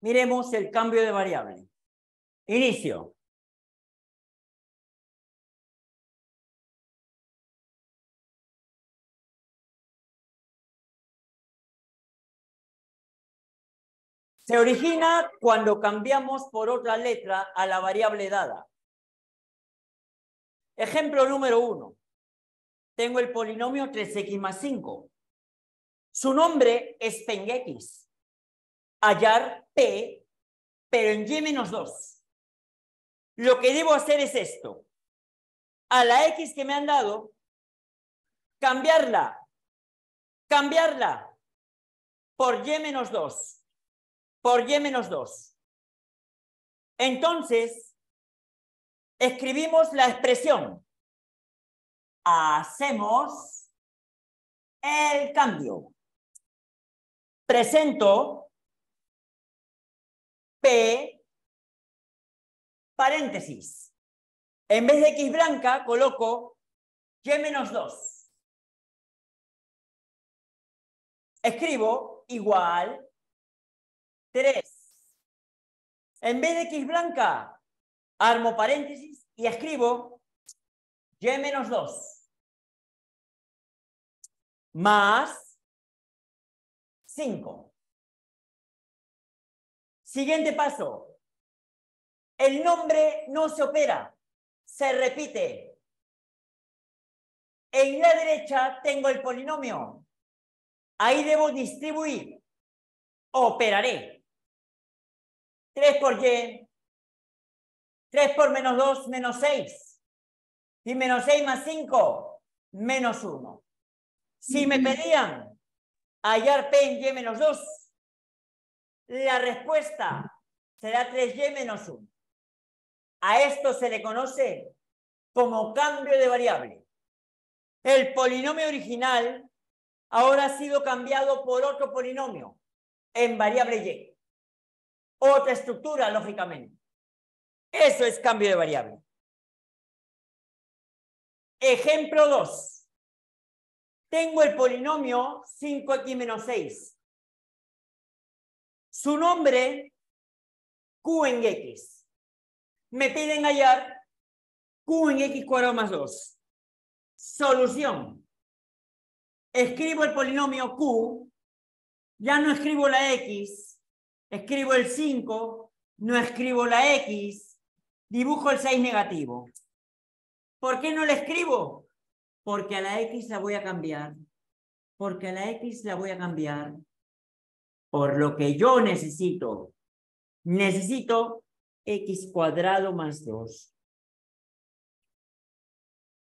Miremos el cambio de variable. Inicio. Se origina cuando cambiamos por otra letra a la variable dada. Ejemplo número uno. Tengo el polinomio tres x más cinco. Su nombre es Peng X. Hallar P, pero en y menos dos. Lo que debo hacer es esto. A la X que me han dado, cambiarla, cambiarla por y menos dos, por y menos dos. Entonces, escribimos la expresión. Hacemos el cambio. Presento P, paréntesis. En vez de X blanca, coloco y menos dos. Escribo igual tres. En vez de X blanca, armo paréntesis y escribo y menos dos. Más cinco. Siguiente paso. El nombre no se opera, se repite. En la derecha tengo el polinomio. Ahí debo distribuir. Operaré. tres por y. tres por menos dos, menos seis. Y menos seis más cinco, menos uno. Si me pedían hallar P en y menos dos, la respuesta será tres y menos uno. A esto se le conoce como cambio de variable. El polinomio original ahora ha sido cambiado por otro polinomio en variable y. Otra estructura, lógicamente. Eso es cambio de variable. Ejemplo dos. Tengo el polinomio cinco x menos seis. Su nombre, Q en X. Me piden hallar Q en X cuadrado más dos. Solución. Escribo el polinomio Q. Ya no escribo la X. Escribo el cinco. No escribo la X. Dibujo el seis negativo. ¿Por qué no la escribo? Porque a la X la voy a cambiar. Porque a la X la voy a cambiar. Por lo que yo necesito. Necesito X cuadrado más dos.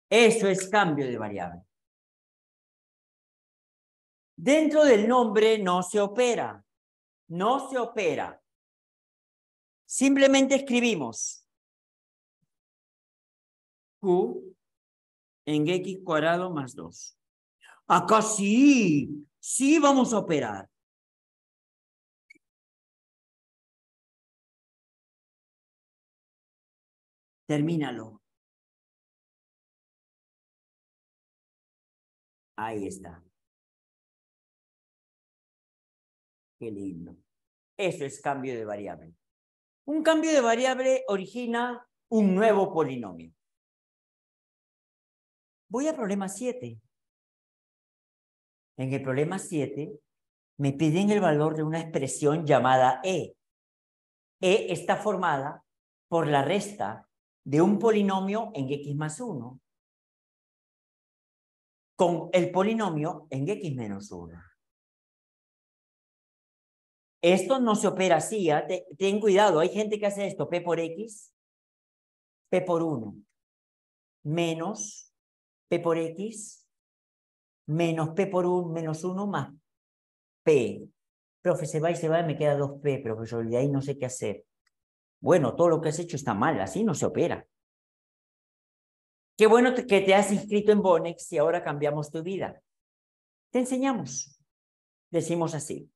Eso es cambio de variable. Dentro del nombre no se opera. No se opera. Simplemente escribimos Q en X cuadrado más dos. Acá sí, sí vamos a operar. Termínalo. Ahí está. Qué lindo. Eso es cambio de variable. Un cambio de variable origina un nuevo polinomio. Voy al problema siete. En el problema siete me piden el valor de una expresión llamada E. E está formada por la resta de un polinomio en X más uno con el polinomio en X menos uno. Esto no se opera así, ¿eh? Ten cuidado, hay gente que hace esto, P por X, P por uno, menos P por X, menos P por uno, menos uno más P. Profe, se va y se va y me queda dos P, profesor, de ahí no sé qué hacer. Bueno, todo lo que has hecho está mal, así no se opera. Qué bueno que te has inscrito en VONEX y ahora cambiamos tu vida. Te enseñamos. Decimos así.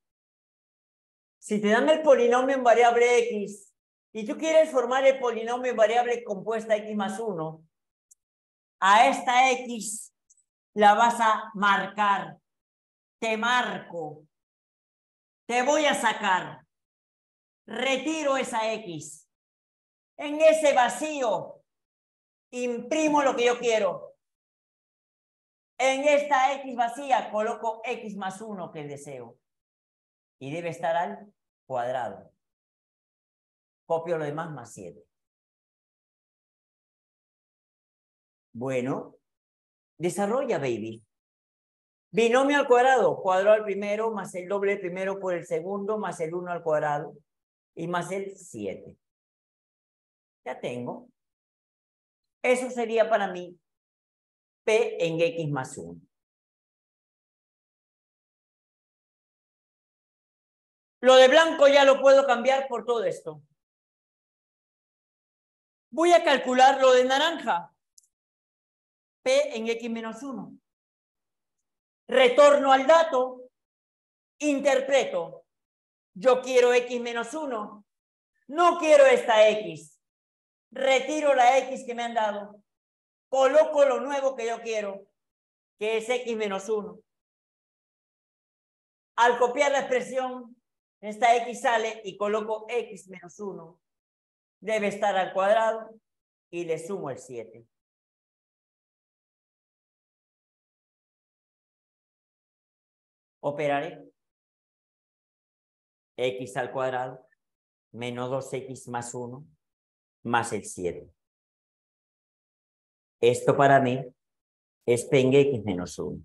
Si te dan el polinomio en variable X y tú quieres formar el polinomio en variable compuesta X más uno, a esta X la vas a marcar. Te marco. Te voy a sacar. Retiro esa X. En ese vacío imprimo lo que yo quiero. En esta X vacía coloco X más uno que deseo. Y debe estar al cuadrado. Copio lo demás más siete. Bueno, desarrolla, baby. Binomio al cuadrado, cuadrado al primero, más el doble del primero por el segundo, más el uno al cuadrado, y más el siete. Ya tengo. Eso sería para mí P en X más uno. Lo de blanco ya lo puedo cambiar por todo esto. Voy a calcular lo de naranja. P en X menos uno. Retorno al dato. Interpreto. Yo quiero X menos uno. No quiero esta X. Retiro la X que me han dado. Coloco lo nuevo que yo quiero, que es X menos uno. Al copiar la expresión, esta X sale y coloco X menos uno. Debe estar al cuadrado y le sumo el siete. Operaré. X al cuadrado menos dos X más uno más el siete. Esto para mí es P en X menos uno.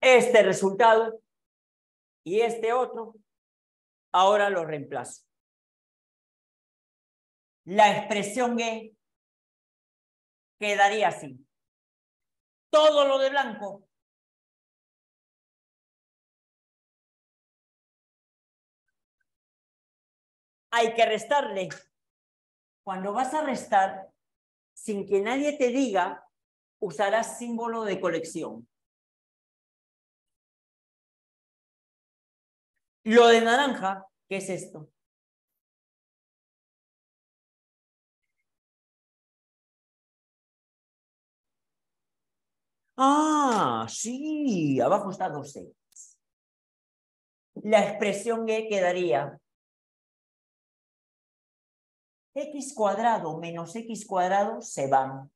Este resultado y este otro, ahora lo reemplazo. La expresión E quedaría así. Todo lo de blanco. Hay que restarle. Cuando vas a restar, sin que nadie te diga, usarás símbolo de colección. Lo de naranja, ¿qué es esto? Ah, sí, abajo está dos X. La expresión E quedaría X cuadrado menos X cuadrado se van.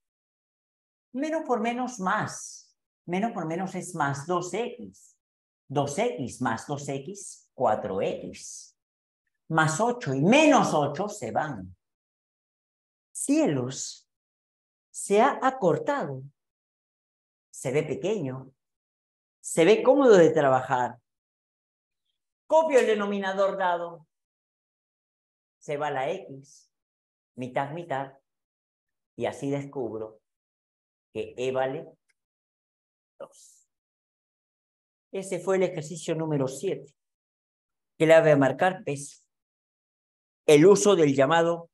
Menos por menos más. Menos por menos es más dos X. dos X más dos X. cuatro X, más ocho y menos ocho se van. Cielos, se ha acortado. Se ve pequeño. Se ve cómodo de trabajar. Copio el denominador dado. Se va la X, mitad, mitad. Y así descubro que E vale dos. Ese fue el ejercicio número siete. Clave a marcar peso. El uso del llamado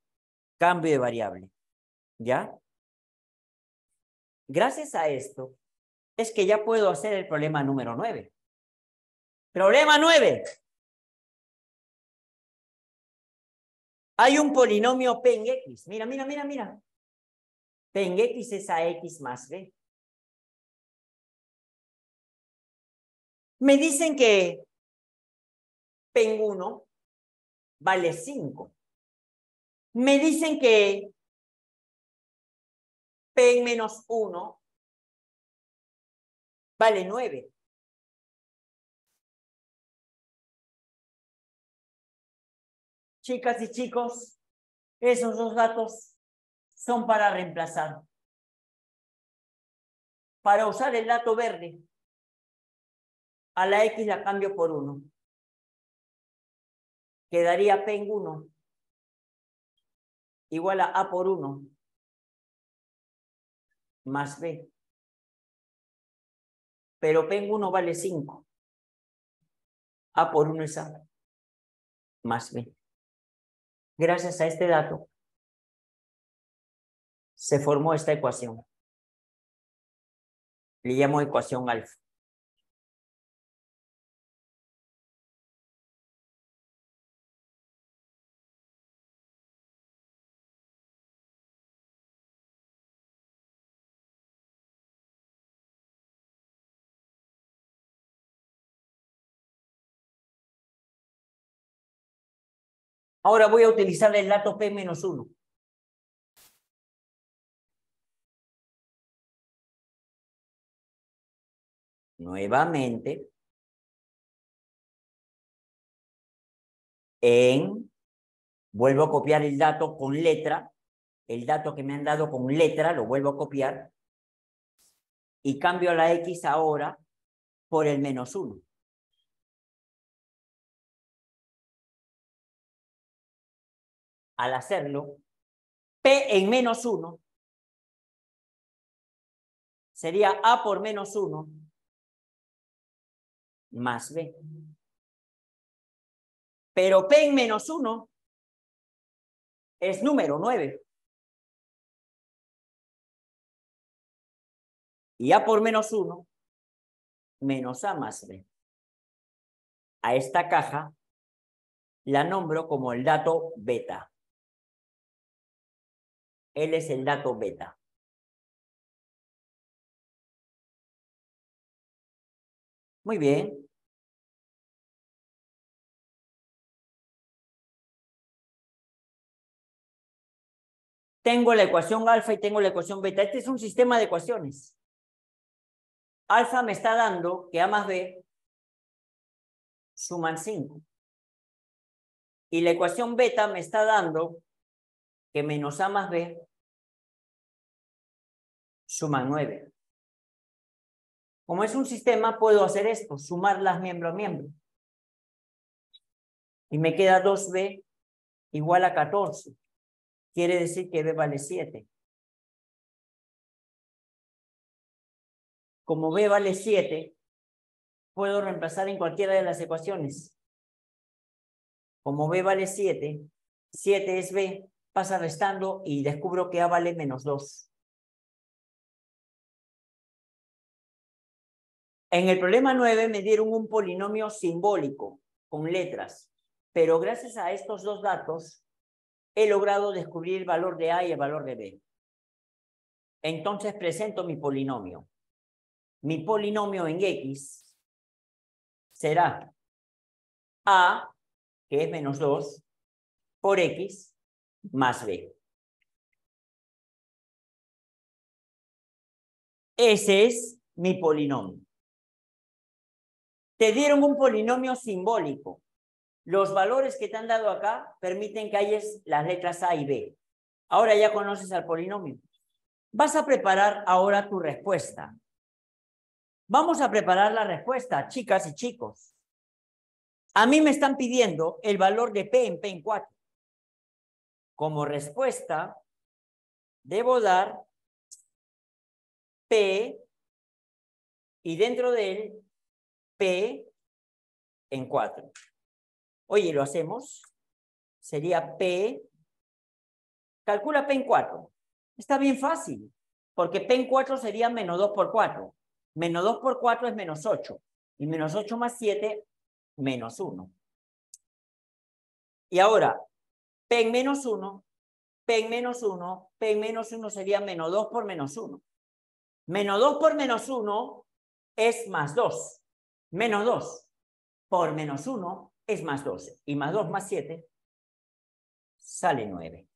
cambio de variable. ¿Ya? Gracias a esto es que ya puedo hacer el problema número nueve. Problema nueve. Hay un polinomio P en X. Mira, mira, mira, mira. P en X es A X más B. Me dicen que P en uno vale cinco. Me dicen que P en menos uno vale nueve. Chicas y chicos, esos dos datos son para reemplazar. Para usar el dato verde, a la X la cambio por uno. Quedaría P en uno igual a A por uno más B. Pero P en uno vale cinco. A por uno es A más B. Gracias a este dato se formó esta ecuación. Le llamo ecuación alfa. Ahora voy a utilizar el dato P menos uno. nuevamente en, vuelvo a copiar el dato con letra, el dato que me han dado con letra, lo vuelvo a copiar y cambio la X ahora por el menos uno. Al hacerlo, P en menos uno sería A por menos uno más B. Pero P en menos uno es número nueve. Y A por menos uno menos A más B. A esta caja la nombro como el dato beta. Él es el dato beta. Muy bien. Tengo la ecuación alfa y tengo la ecuación beta. Este es un sistema de ecuaciones. Alfa me está dando que A más B suman cinco. Y la ecuación beta me está dando que menos A más B suman nueve. Como es un sistema, puedo hacer esto, sumarlas miembro a miembro. Y me queda dos B igual a catorce. Quiere decir que B vale siete. Como B vale siete, puedo reemplazar en cualquiera de las ecuaciones. Como B vale siete, siete es B, pasa restando y descubro que A vale menos dos. En el problema nueve me dieron un polinomio simbólico con letras, pero gracias a estos dos datos he logrado descubrir el valor de A y el valor de B. Entonces presento mi polinomio. Mi polinomio en X será A, que es menos dos, por X más B. Ese es mi polinomio. Te dieron un polinomio simbólico. Los valores que te han dado acá permiten que halles las letras A y B. Ahora ya conoces al polinomio. Vas a preparar ahora tu respuesta. Vamos a preparar la respuesta, chicas y chicos. A mí me están pidiendo el valor de P en P en cuatro. Como respuesta, debo dar P y dentro de él P en cuatro. Oye, lo hacemos. Sería P. Calcula P en cuatro. Está bien fácil, porque P en cuatro sería menos dos por cuatro. Menos dos por cuatro es menos ocho. Y menos ocho más siete, menos uno. Y ahora, P en menos uno, P en menos uno, P en menos uno sería menos dos por menos uno. Menos dos por menos uno es más dos. Menos dos por menos uno es más dos. Y más dos más siete sale nueve.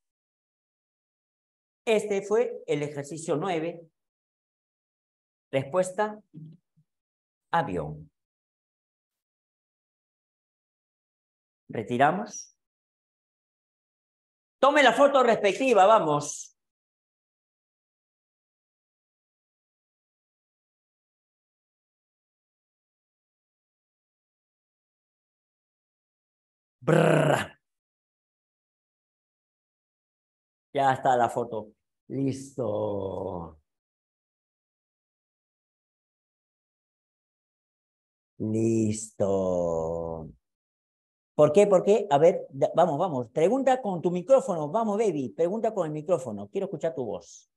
Este fue el ejercicio nueve. Respuesta, avión. Retiramos. Tome la foto respectiva, vamos. Brrr. Ya está la foto. Listo. Listo. ¿Por qué? ¿Por qué? A ver, vamos, vamos. Pregunta con tu micrófono. Vamos, baby. Pregunta con el micrófono. Quiero escuchar tu voz.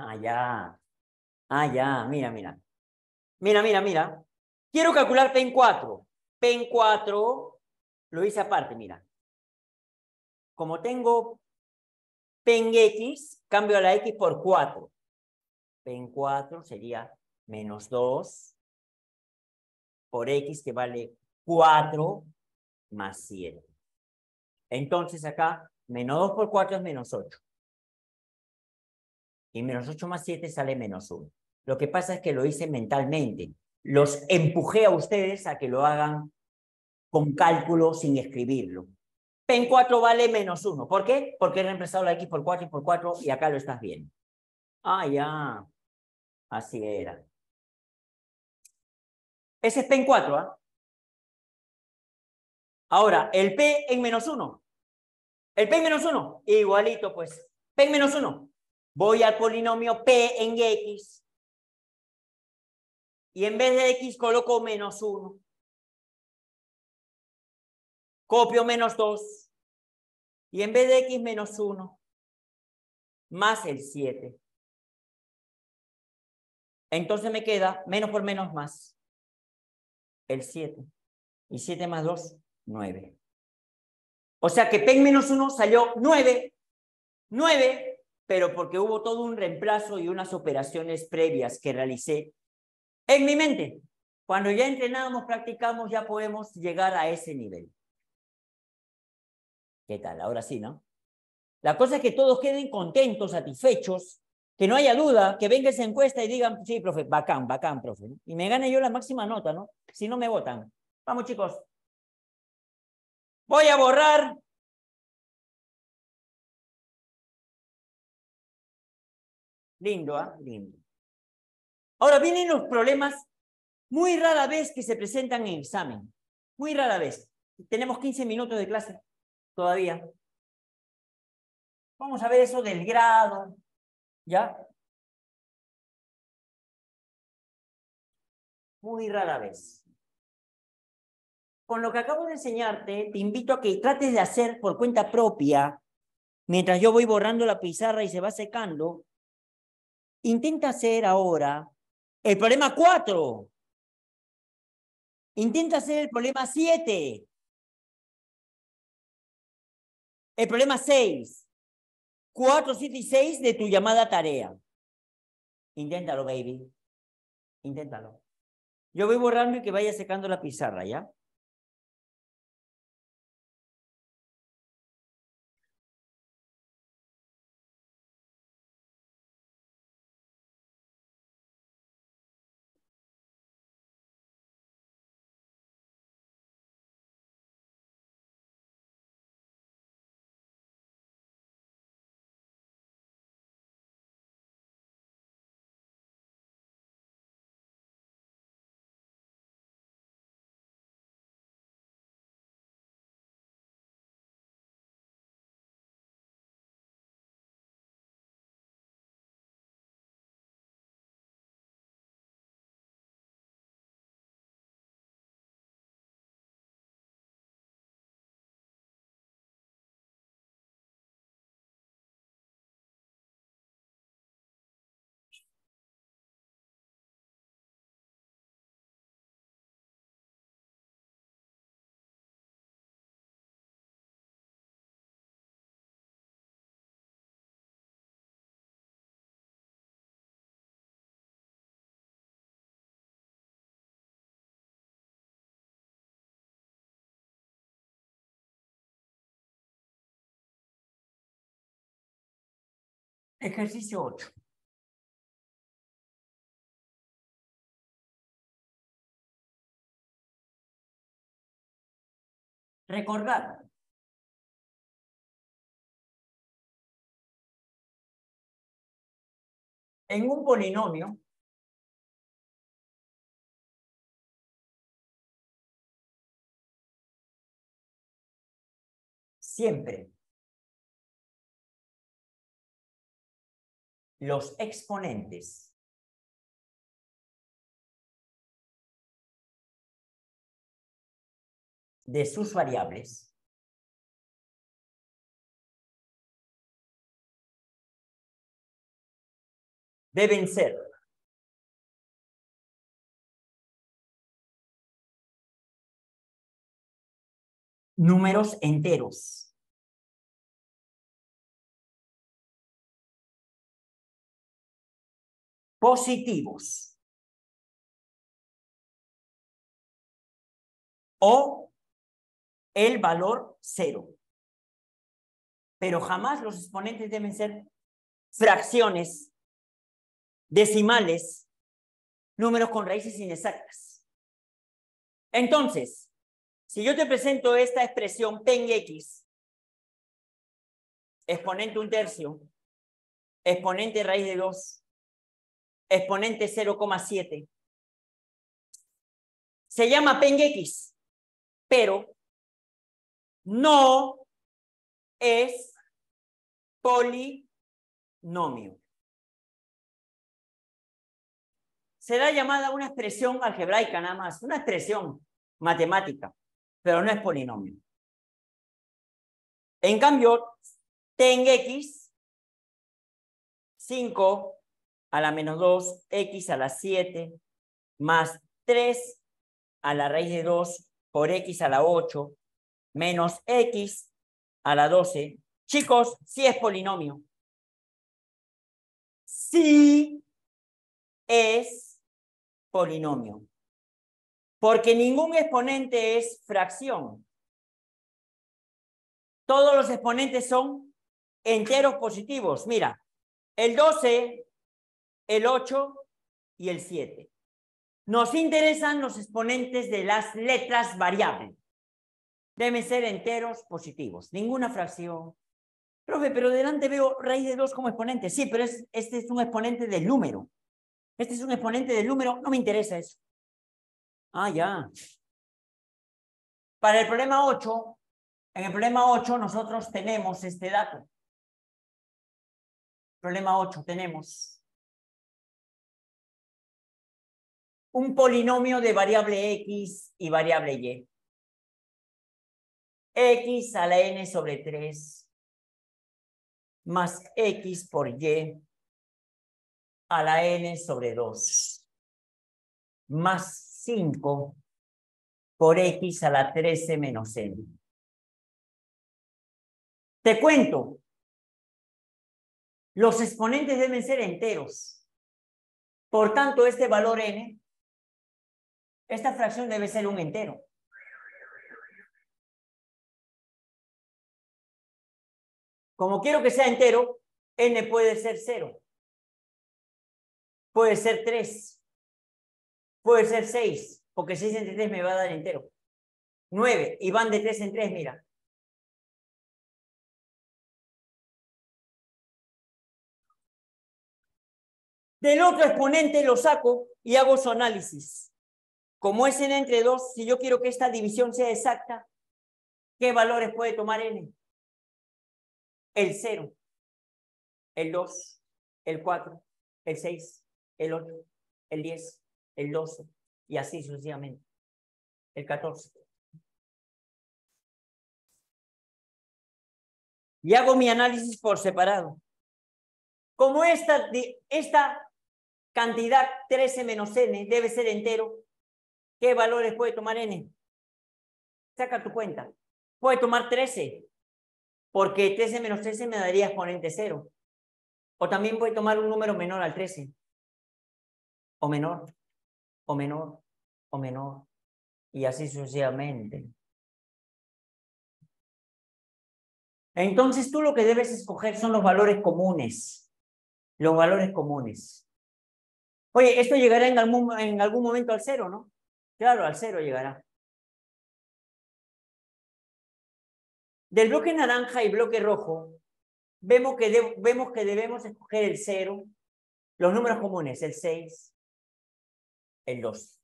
Ah, ya. Ah, ya. Mira, mira. Mira, mira, mira. Quiero calcular P en cuatro. P en cuatro lo hice aparte, mira. Como tengo P en X, cambio a la X por cuatro. P en cuatro sería menos dos por X, que vale cuatro, más siete. Entonces acá, menos dos por cuatro es menos ocho. Y menos ocho más siete sale menos uno. Lo que pasa es que lo hice mentalmente. Los empujé a ustedes a que lo hagan con cálculo sin escribirlo. P en cuatro vale menos uno. ¿Por qué? Porque he reemplazado la X por cuatro y por cuatro y acá lo estás viendo. Ah, ya. Así era. Ese es P en cuatro, ¿ah? ¿eh? Ahora, el P en menos uno. El P en menos uno. Igualito, pues. P en menos uno. Voy al polinomio P en X. Y en vez de X coloco menos uno. Copio menos dos. Y en vez de X menos uno. Más el siete. Entonces me queda menos por menos más. El siete. Y siete más dos. nueve. O sea que P en menos uno salió nueve. nueve, pero porque hubo todo un reemplazo y unas operaciones previas que realicé en mi mente. Cuando ya entrenamos, practicamos, ya podemos llegar a ese nivel. ¿Qué tal? Ahora sí, ¿no? La cosa es que todos queden contentos, satisfechos, que no haya duda, que venga esa encuesta y digan, sí, profe, bacán, bacán, profe. ¿No? Y me gane yo la máxima nota, ¿no? Si no me votan. Vamos, chicos. Voy a borrar lindo, ¿ah? ¿eh? Lindo. Ahora vienen los problemas muy rara vez que se presentan en examen. Muy rara vez. Tenemos quince minutos de clase todavía. Vamos a ver eso del grado, ¿ya? Muy rara vez. Con lo que acabo de enseñarte, te invito a que trates de hacer por cuenta propia, mientras yo voy borrando la pizarra y se va secando, intenta hacer ahora el problema cuatro. Intenta hacer el problema siete. El problema seis. cuatro, siete y seis de tu llamada tarea. Inténtalo, baby. Inténtalo. Yo voy borrando y que vaya secando la pizarra, ¿ya? Ejercicio ocho. Recordar. En un polinomio siempre los exponentes de sus variables deben ser números enteros. Positivos o el valor cero. Pero jamás los exponentes deben ser fracciones, decimales, números con raíces inexactas. Entonces, si yo te presento esta expresión P en X, exponente un tercio, exponente raíz de dos, exponente cero coma siete, se llama P en X, pero no es polinomio. Será llamada una expresión algebraica nada más, una expresión matemática, pero no es polinomio. En cambio, T en X, cinco a la menos dos, X a la siete, más tres a la raíz de dos por X a la ocho, menos X a la doce. Chicos, sí es polinomio. Sí es polinomio. Porque ningún exponente es fracción. Todos los exponentes son enteros positivos. Mira, el doce, el ocho y el siete. Nos interesan los exponentes de las letras variables. Deben ser enteros positivos. Ninguna fracción. Profe, pero delante veo raíz de dos como exponente. Sí, pero es, este es un exponente del número. Este es un exponente del número. No me interesa eso. Ah, ya. Para el problema ocho, en el problema ocho nosotros tenemos este dato. Problema ocho tenemos un polinomio de variable X y variable Y. X a la N sobre tres más X por Y a la N sobre dos más cinco por X a la trece menos N. Te cuento. Los exponentes deben ser enteros. Por tanto, este valor N, esta fracción debe ser un entero. Como quiero que sea entero, N puede ser cero. Puede ser tres. Puede ser seis, porque seis entre tres me va a dar entero. nueve, y van de tres en tres, mira. Del otro exponente lo saco y hago su análisis. Como es n entre dos, si yo quiero que esta división sea exacta, ¿qué valores puede tomar n? El cero, el dos, el cuatro, el seis, el ocho, el diez. El doce, y así sucesivamente, el catorce. Y hago mi análisis por separado. Como esta, esta cantidad trece menos n debe ser entero, ¿qué valores puede tomar n? Saca tu cuenta. Puede tomar trece, porque trece menos trece me daría exponente cero. O también puede tomar un número menor al trece, o menor. o menor, o menor, y así sucesivamente. Entonces tú lo que debes escoger son los valores comunes, los valores comunes. Oye, esto llegará en algún, en algún momento al cero, ¿no? Claro, al cero llegará. Del bloque naranja y bloque rojo, vemos que, de, vemos que debemos escoger el cero, los números comunes, el seis, el dos.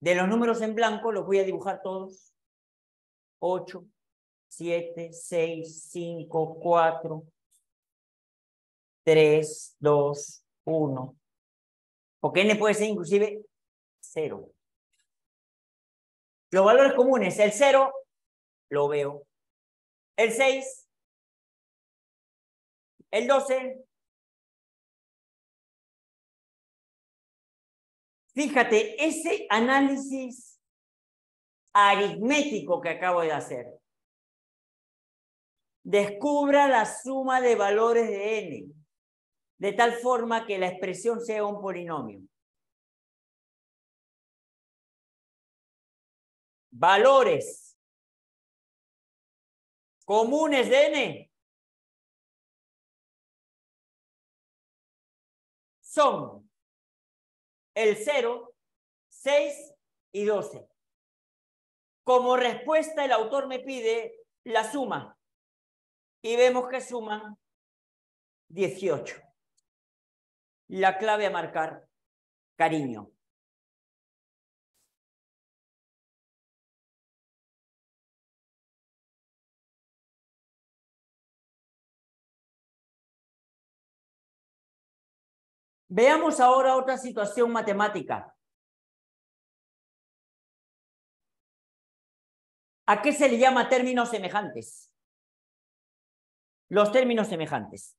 De los números en blanco los voy a dibujar todos. ocho, siete, seis, cinco, cuatro, tres, dos, uno. Porque n puede ser inclusive cero. Los valores comunes, el cero lo veo. El seis. El doce, fíjate, ese análisis aritmético que acabo de hacer, descubra la suma de valores de n. de tal forma que la expresión sea un polinomio. Valores comunes de n son el cero, seis y doce. Como respuesta, el autor me pide la suma. Y vemos que suman dieciocho. La clave a marcar, cariño. Veamos ahora otra situación matemática. ¿A qué se le llama términos semejantes? Los términos semejantes.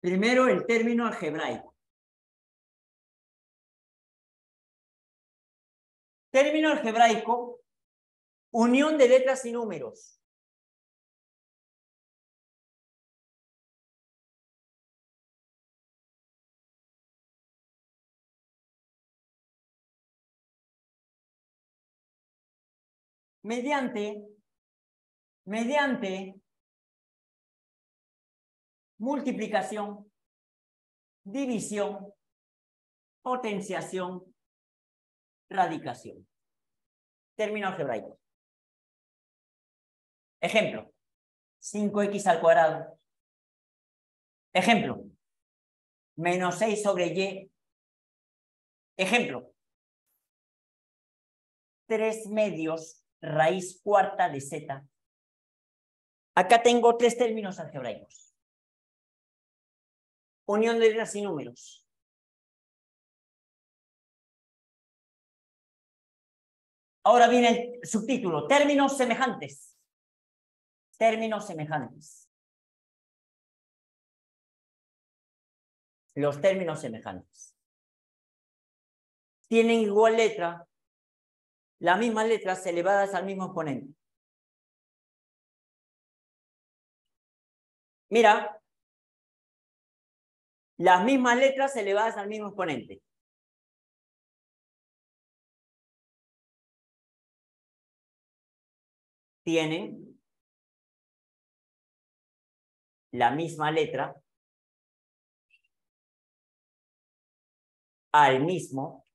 Primero, el término algebraico. Término algebraico, unión de letras y números. Mediante, mediante multiplicación, división, potenciación, radicación. Término algebraico. Ejemplo, cinco x al cuadrado. Ejemplo, menos seis sobre y. Ejemplo, tres medios raíz cuarta de zeta. Acá tengo tres términos algebraicos. Unión de letras y números. Ahora viene el subtítulo, términos semejantes. Términos semejantes. Los términos semejantes. Tienen igual letra. Las mismas letras elevadas al mismo exponente. Mira, las mismas letras elevadas al mismo exponente. Tienen la misma letra al mismo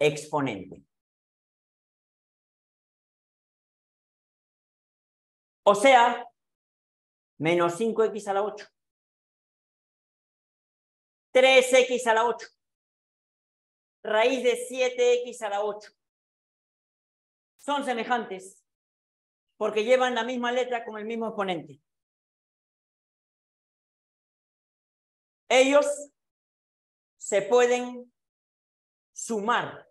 exponente. O sea, menos cinco x a la ocho. tres x a la ocho. Raíz de siete x a la ocho. Son semejantes porque llevan la misma letra con el mismo exponente. Ellos se pueden sumar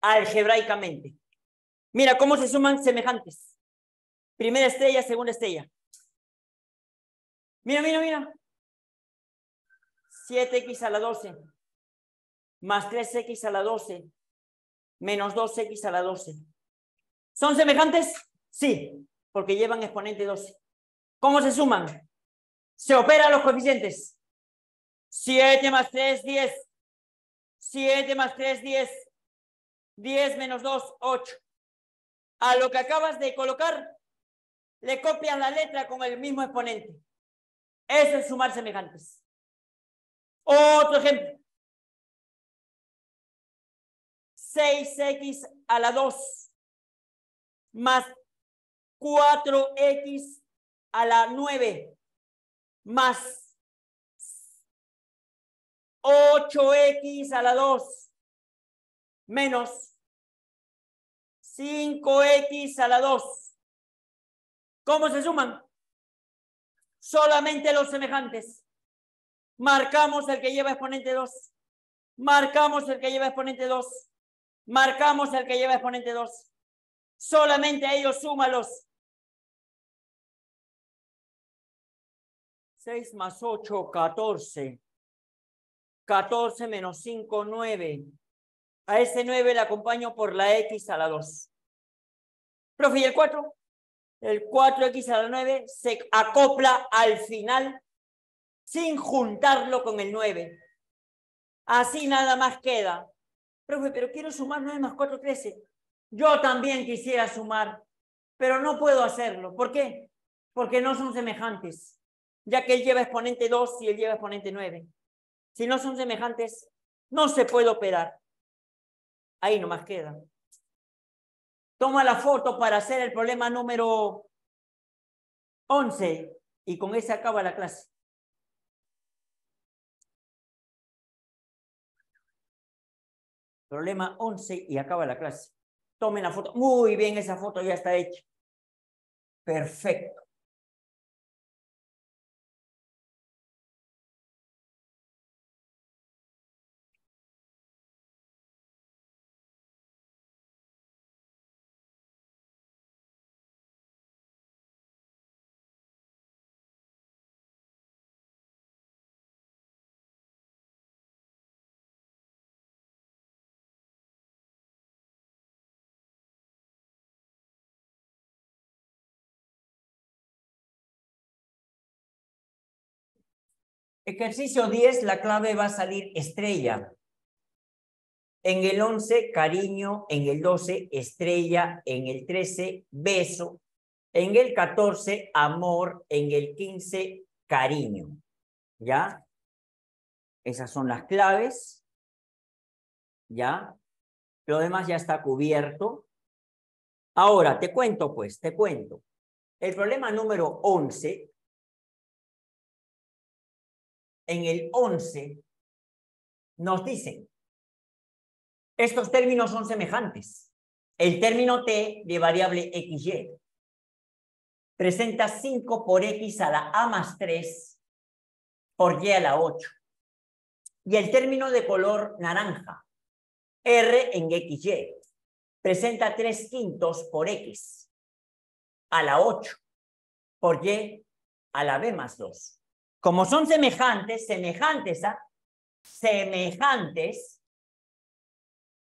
algebraicamente. Mira cómo se suman semejantes. Primera estrella, segunda estrella. Mira, mira, mira. siete x a la doce. Más tres x a la doce. Menos dos x a la doce. ¿Son semejantes? Sí, porque llevan exponente doce. ¿Cómo se suman? Se operan los coeficientes. siete más tres, diez. siete más tres, diez. diez menos dos, ocho. A lo que acabas de colocar, le copian la letra con el mismo exponente. Eso es sumar semejantes. Otro ejemplo. seis x a la dos más cuatro x a la nueve más ocho x a la dos menos cinco x a la dos. ¿Cómo se suman? Solamente los semejantes. Marcamos el que lleva exponente dos. Marcamos el que lleva exponente dos. Marcamos el que lleva exponente dos. Solamente a ellos súmalos. seis más ocho, catorce. catorce menos cinco, nueve. A ese nueve le acompaño por la X a la dos. Profe, ¿y el cuatro? El cuatro X a la nueve se acopla al final sin juntarlo con el nueve. Así nada más queda. Profe, pero quiero sumar nueve más cuatro, trece. Yo también quisiera sumar, pero no puedo hacerlo. ¿Por qué? Porque no son semejantes, ya que él lleva exponente dos y él lleva exponente nueve. Si no son semejantes, no se puede operar. Ahí nomás queda. Toma la foto para hacer el problema número once y con ese acaba la clase. Problema once y acaba la clase. Tomen la foto. Muy bien, esa foto ya está hecha. Perfecto. Ejercicio diez, la clave va a salir estrella. En el once, cariño. En el doce, estrella. En el trece, beso. En el catorce, amor. En el quince, cariño. ¿Ya? Esas son las claves. ¿Ya? Lo demás ya está cubierto. Ahora, te cuento pues, te cuento. El problema número once... En el once nos dicen, estos términos son semejantes. El término t de variable xy presenta cinco por x a la a más tres por y a la ocho. Y el término de color naranja, r en xy, presenta tres quintos por x a la ocho por y a la b más dos. Como son semejantes, semejantes a, semejantes,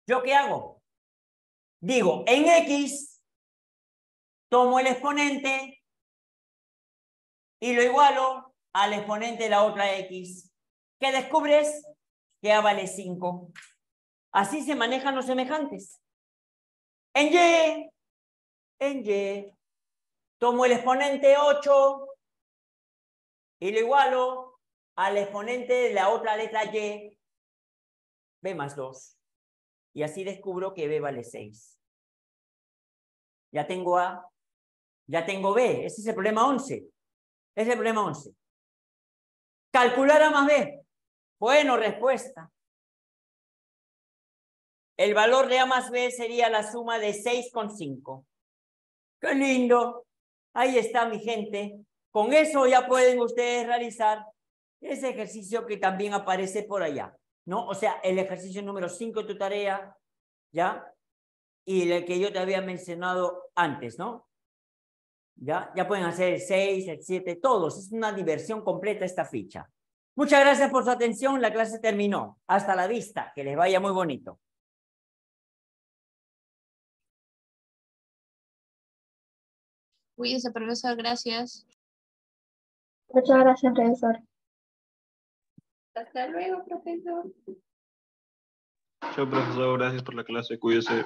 ¿yo qué hago? Digo, en X, tomo el exponente y lo igualo al exponente de la otra X. ¿Qué descubres? Que A vale cinco. Así se manejan los semejantes. En Y, en Y, tomo el exponente ocho, y lo igualo al exponente de la otra letra Y, B más dos. Y así descubro que B vale seis. Ya tengo A, ya tengo B. Ese es el problema once. Ese es el problema once. Calcular A más B. Bueno, respuesta. El valor de A más B sería la suma de seis con cinco. ¡Qué lindo! Ahí está, mi gente. Con eso ya pueden ustedes realizar ese ejercicio que también aparece por allá, ¿no? O sea, el ejercicio número cinco de tu tarea, ¿ya? Y el que yo te había mencionado antes, ¿no? ¿Ya? Ya pueden hacer el seis, el siete, todos. Es una diversión completa esta ficha. Muchas gracias por su atención. La clase terminó. Hasta la vista. Que les vaya muy bonito. Cuídense, profesor. Gracias. Muchas gracias, profesor. Hasta luego, profesor. Chao, profesor. Gracias por la clase. Cuídese.